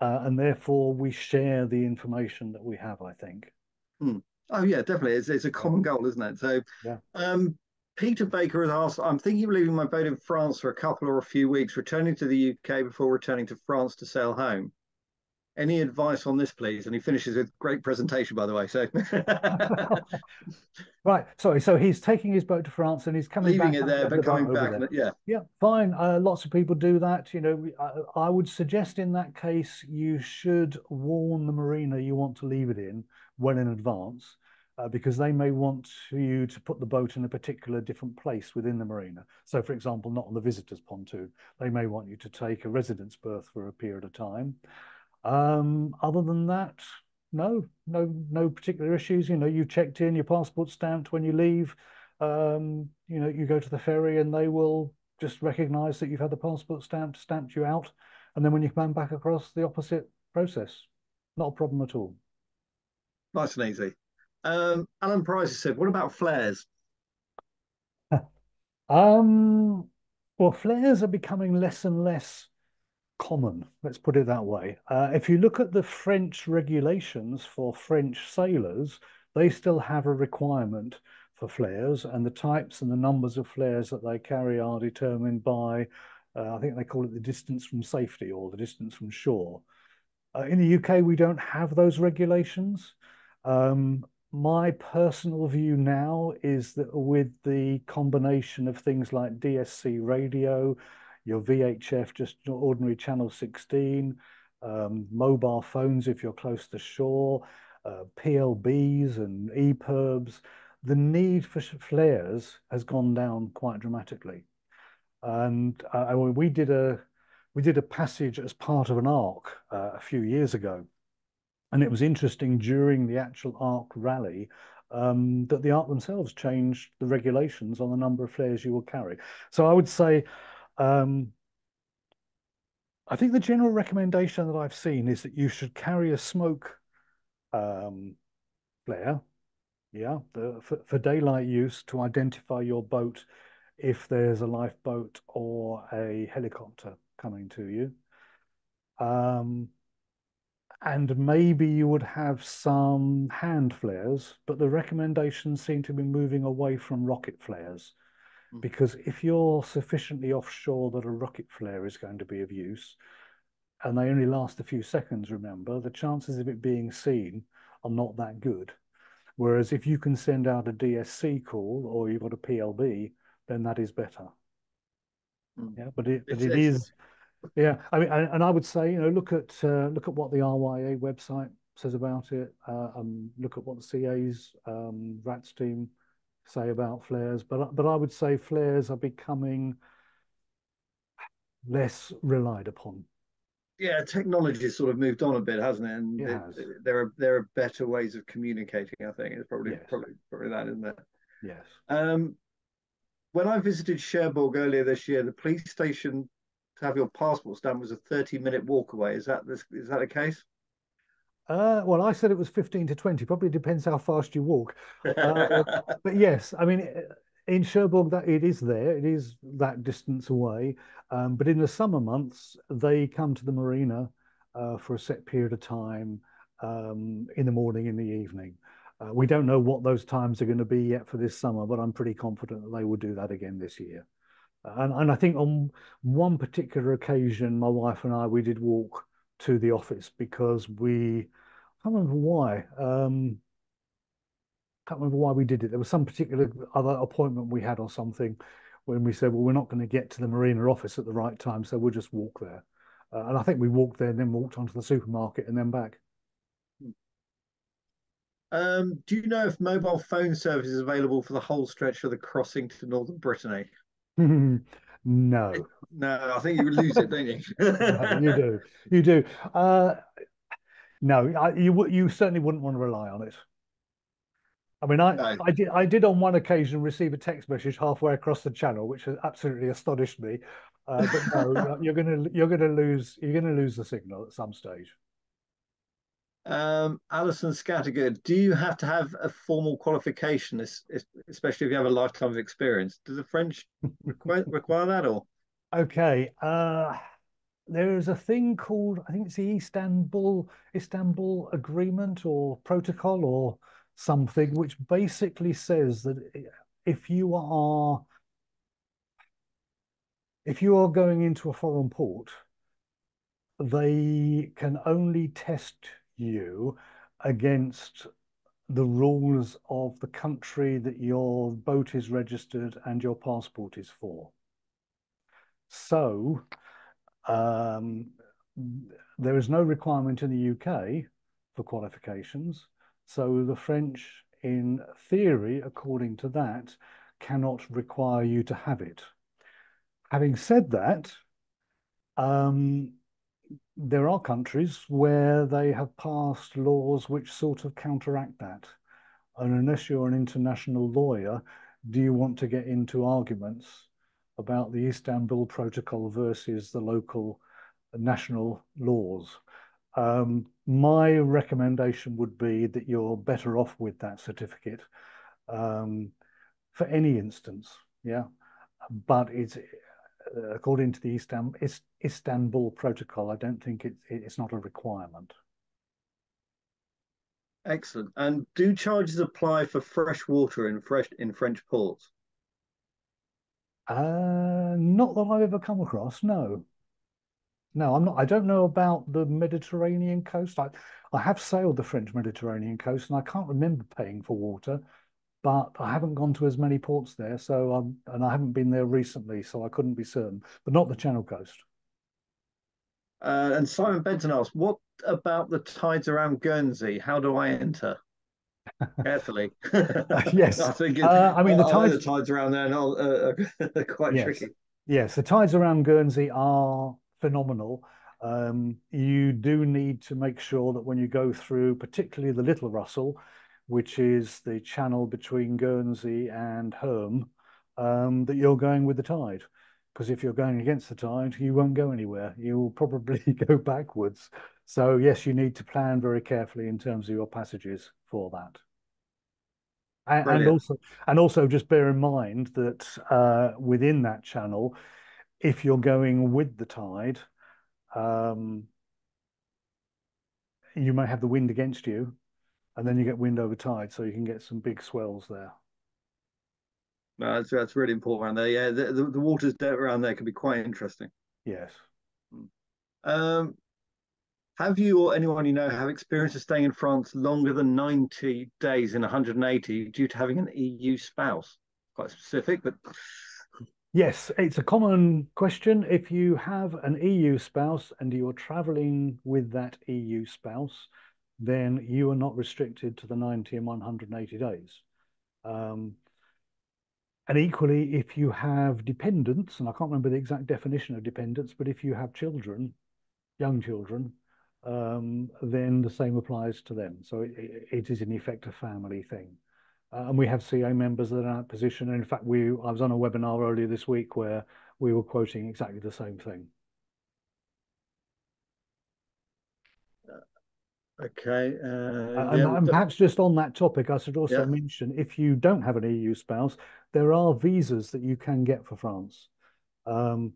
uh, and therefore we share the information that we have, I think. Hmm. Oh, yeah, definitely. It's, it's a common goal, isn't it? So yeah. um, Peter Baker has asked, I'm thinking of leaving my boat in France for a couple or a few weeks, returning to the U K before returning to France to sail home. Any advice on this, please? And he finishes with great presentation, by the way. So, right, sorry. So he's taking his boat to France and he's coming leaving back. Leaving it there, but the coming back. There. Yeah, yeah, fine. Uh, lots of people do that. You know, I, I would suggest in that case you should warn the marina you want to leave it in well in advance, uh, because they may want you to put the boat in a particular different place within the marina. So, for example, not on the visitor's pontoon. They may want you to take a residence berth for a period of time. Um, other than that, no, no, no particular issues. You know, you checked in, your passport stamped when you leave. Um, you know, you go to the ferry and they will just recognise that you've had the passport stamped, stamped you out, and then when you come back across, the opposite process. Not a problem at all. Nice and easy. Um, Alan Price has said, "What about flares?" um, well, flares are becoming less and less common, let's put it that way. Uh, if you look at the French regulations for French sailors, they still have a requirement for flares, and the types and the numbers of flares that they carry are determined by, uh, I think they call it the distance from safety or the distance from shore. Uh, in the U K, we don't have those regulations. Um, my personal view now is that with the combination of things like D S C radio, your V H F, just ordinary channel sixteen, um, mobile phones if you're close to shore, uh, P L Bs and E P I R Bs, the need for flares has gone down quite dramatically. And uh, we did a we did a passage as part of an ARC uh, a few years ago, and it was interesting during the actual ARC rally um, that the ARC themselves changed the regulations on the number of flares you will carry. So I would say, Um, I think the general recommendation that I've seen is that you should carry a smoke um, flare, yeah, the, for, for daylight use to identify your boat if there's a lifeboat or a helicopter coming to you. Um, and maybe you would have some hand flares, but the recommendations seem to be moving away from rocket flares. Because if you're sufficiently offshore that a rocket flare is going to be of use, and they only last a few seconds, remember, the chances of it being seen are not that good. Whereas if you can send out a D S C call or you've got a P L B, then that is better. Mm. Yeah, but it, but it is. Yeah, I mean, and I would say, you know, look at uh, look at what the R Y A website says about it, uh, and look at what the C A's um, RATS team say about flares, but but I would say flares are becoming less relied upon. Yeah, technology's sort of moved on a bit, hasn't it? And it has. it, there are there are better ways of communicating. I think it's probably yes. probably probably that, isn't it? Yes. Um, when I visited Cherbourg earlier this year, the police station to have your passport stamped was a thirty-minute walk away. Is that this? Is that the case? Uh, well, I said it was fifteen to twenty, probably depends how fast you walk. Uh, but yes, I mean, in Cherbourg, that it is there, it is that distance away. Um, but in the summer months, they come to the marina uh, for a set period of time um, in the morning, in the evening. Uh, we don't know what those times are going to be yet for this summer, but I'm pretty confident that they will do that again this year. Uh, and, and I think on one particular occasion, my wife and I, we did walk to the office because we I can't remember why um can't remember why we did it. There was some particular other appointment we had or something when we said, well, we're not going to get to the marina office at the right time, so we'll just walk there. Uh, and I think we walked there and then walked onto the supermarket and then back. Um do you know if mobile phone service is available for the whole stretch of the crossing to Northern Brittany? No. No, I think you would lose it, don't you? No, you do. You do. Uh, no, I, you you certainly wouldn't want to rely on it. I mean, I, no. I, did, I did on one occasion receive a text message halfway across the channel, which has absolutely astonished me. Uh, but no, you're gonna you're gonna lose you're gonna lose the signal at some stage. Um, Alison Scattergood, do you have to have a formal qualification, especially if you have a lifetime of experience? Does the French require, require that, or? Okay, uh, there is a thing called, I think it's the Istanbul, Istanbul Agreement or Protocol or something, which basically says that if you are if you are going into a foreign port, they can only test you against the rules of the country that your boat is registered and your passport is for. So um, there is no requirement in the U K for qualifications. So the French, in theory, according to that, cannot require you to have it. Having said that, um, there are countries where they have passed laws which sort of counteract that. And unless you're an international lawyer, do you want to get into arguments about the Istanbul Protocol versus the local national laws? Um, my recommendation would be that you're better off with that certificate um, for any instance, yeah. But it's according to the Istanbul Protocol, I don't think it's, it's not a requirement. Excellent. And do charges apply for fresh water in fresh in French ports? Uh, not that I've ever come across. No, no, I'm not. I don't know about the Mediterranean coast. I I have sailed the French Mediterranean coast, and I can't remember paying for water. But I haven't gone to as many ports there, so um, and I haven't been there recently, so I couldn't be certain. But not the Channel Coast. Uh, and Simon Benton asked, "What about the tides around Guernsey? How do I enter?" Carefully. Yes, I think. It, uh, I mean, the tides, the tides around there are uh, quite yes. tricky. Yes, the tides around Guernsey are phenomenal. Um, you do need to make sure that when you go through, particularly the Little Russell, which is the channel between Guernsey and Herm, um, that you're going with the tide. Because if you're going against the tide, you won't go anywhere. You will probably go backwards. So yes, you need to plan very carefully in terms of your passages for that. And, and also, and also just bear in mind that uh, within that channel, if you're going with the tide, um, you may have the wind against you, and then you get wind over tide, so you can get some big swells there. No, that's, that's really important around there. Yeah, the, the, the waters around there can be quite interesting. Yes. Um, have you or anyone you know have experience of staying in France longer than ninety days in one hundred eighty due to having an E U spouse? Quite specific, but... Yes, it's a common question. If you have an E U spouse and you're travelling with that E U spouse, then you are not restricted to the ninety and one hundred eighty days. Um, and equally, if you have dependents, and I can't remember the exact definition of dependents, but if you have children, young children, um, then the same applies to them. So it, it is in effect a family thing. Uh, and we have C A members that are in that position. And in fact, we I was on a webinar earlier this week where we were quoting exactly the same thing. Okay. Uh, and, yeah, and perhaps just on that topic, I should also yeah. mention, if you don't have an E U spouse, there are visas that you can get for France. Um,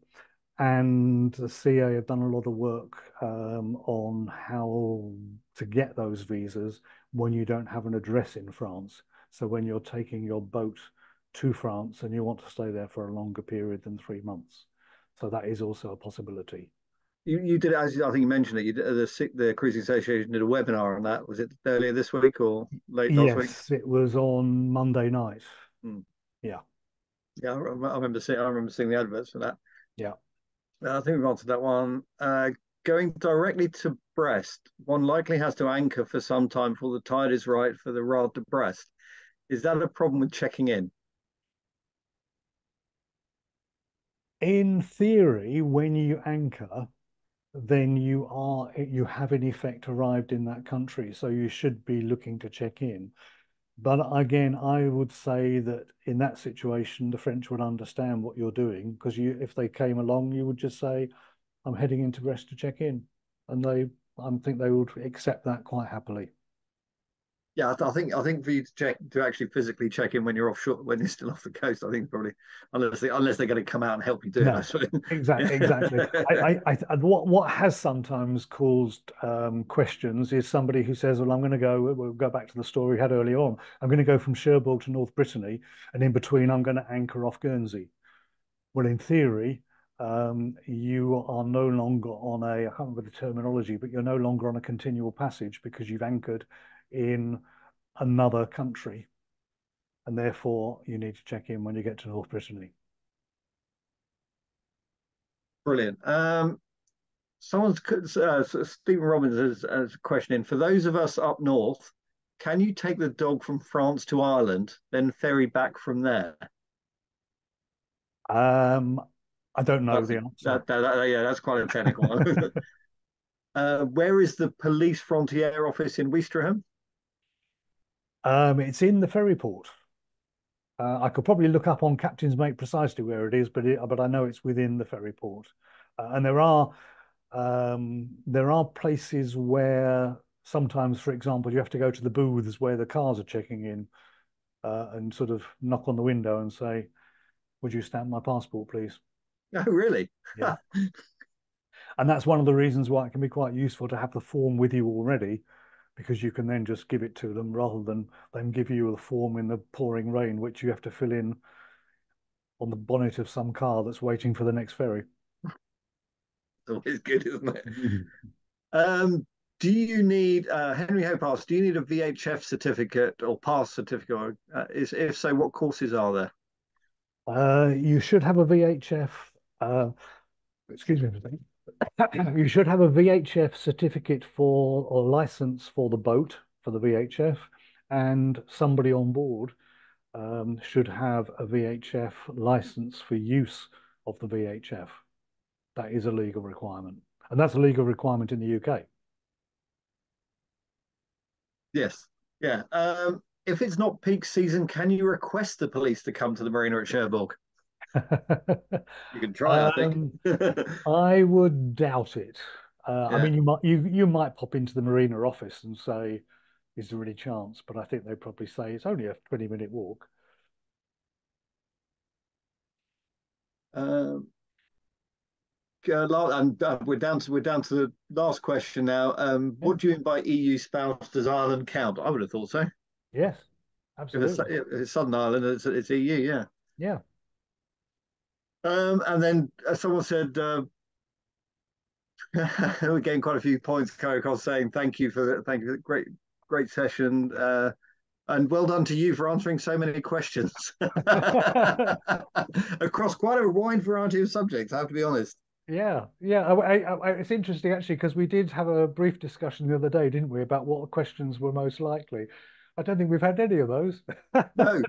and the C A have done a lot of work um, on how to get those visas when you don't have an address in France. So when you're taking your boat to France and you want to stay there for a longer period than three months. So that is also a possibility. You, you did, as I think you mentioned it, you did, the, the Cruising Association did a webinar on that. Was it earlier this week or late last yes, week? Yes, it was on Monday night. Mm. Yeah. Yeah, I remember, seeing, I remember seeing the adverts for that. Yeah. Uh, I think we've answered that one. Uh, going directly to Brest, one likely has to anchor for some time before the tide is right for the ride to Brest. Is that a problem with checking in? In theory, when you anchor, then you are you have in effect arrived in that country, so you should be looking to check in. But again, I would say that in that situation the French would understand what you're doing, because you if they came along you would just say, I'm heading into Brest to check in, and they I think they would accept that quite happily. Yeah, I, I think I think for you to check to actually physically check in when you're offshore, when you're still off the coast, I think probably unless they, unless they're going to come out and help you do no, it. Exactly, exactly. I, I, I, what what has sometimes caused um, questions is somebody who says, "Well, I'm going to go. We'll go back to the story we had earlier on. I'm going to go from Cherbourg to North Brittany, and in between, I'm going to anchor off Guernsey." Well, in theory, um, you are no longer on a, I can't remember the terminology, but you're no longer on a continual passage because you've anchored in another country. And therefore, you need to check in when you get to North Brittany. Brilliant. Um, someone's, uh, Stephen Robbins has, has a question in. For those of us up north, can you take the dog from France to Ireland, then ferry back from there? Um, I don't know that's, the answer. That, that, yeah, that's quite a technical one. Uh, where is the police frontier office in Ouistreham? Um, it's in the ferry port. Uh, I could probably look up on Captain's Mate precisely where it is, but it, but I know it's within the ferry port. Uh, and there are um, there are places where sometimes, for example, you have to go to the booths where the cars are checking in uh, and sort of knock on the window and say, "Would you stamp my passport, please?" Oh, really? Yeah. And that's one of the reasons why it can be quite useful to have the form with you already, because you can then just give it to them rather than them give you a form in the pouring rain, which you have to fill in on the bonnet of some car that's waiting for the next ferry. It's always good, isn't it? um, do you need, uh, Henry Hopass, do you need a V H F certificate or pass certificate? Or, uh, is, if so, what courses are there? Uh, you should have a V H F. Uh, excuse me for a second. You should have a V H F certificate for or license for the boat for the V H F, and somebody on board um, should have a V H F license for use of the V H F. That is a legal requirement, and that's a legal requirement in the U K. Yes. Yeah. Um... If it's not peak season, can you request the police to come to the marina at Cherbourg? You can try, I think. um, I would doubt it. Uh, yeah. I mean, you might you you might pop into the marina office and say, "Is there any chance?" But I think they probably say it's only a twenty-minute walk. Um, uh, and uh, we're down to we're down to the last question now. Um, yeah. Would you invite E U spouse? Does Ireland count? I would have thought so. Yes, absolutely. If it's Southern Ireland, it's, it's E U, yeah. Yeah. Um, and then uh, someone said, uh, we're getting quite a few points, Caracol, saying thank you for the, thank you for the great, great session. Uh, and well done to you for answering so many questions across quite a wide variety of subjects, I have to be honest. Yeah, yeah. I, I, I, it's interesting, actually, because we did have a brief discussion the other day, didn't we, about what questions were most likely. I don't think we've had any of those. No,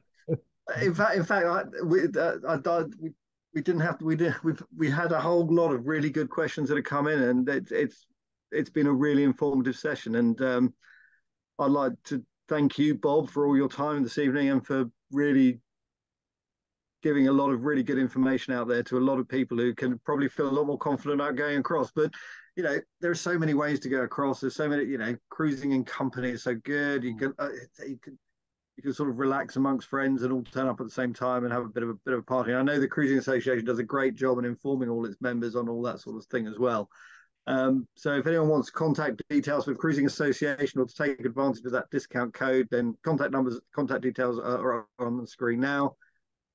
in fact, in fact, I, we, uh, I, we we didn't have to, we did we've we had a whole lot of really good questions that have come in, and it's it's it's been a really informative session. And um, I'd like to thank you, Bob, for all your time this evening and for really giving a lot of really good information out there to a lot of people who can probably feel a lot more confident about going across. But you know, there are so many ways to go across. There's so many, you know, cruising in company is so good. You can, uh, you can, you can sort of relax amongst friends and all turn up at the same time and have a bit of a bit of a party. And I know the Cruising Association does a great job in informing all its members on all that sort of thing as well. Um, so if anyone wants contact details with Cruising Association or to take advantage of that discount code, then contact numbers, contact details are, are on the screen now.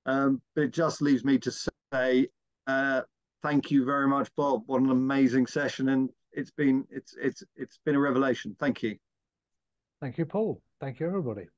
Um, but it just leaves me to say, uh, thank you very much, Bob. What an amazing session, and it's been it's it's it's been a revelation. Thank you. Thank you, Paul. Thank you, everybody.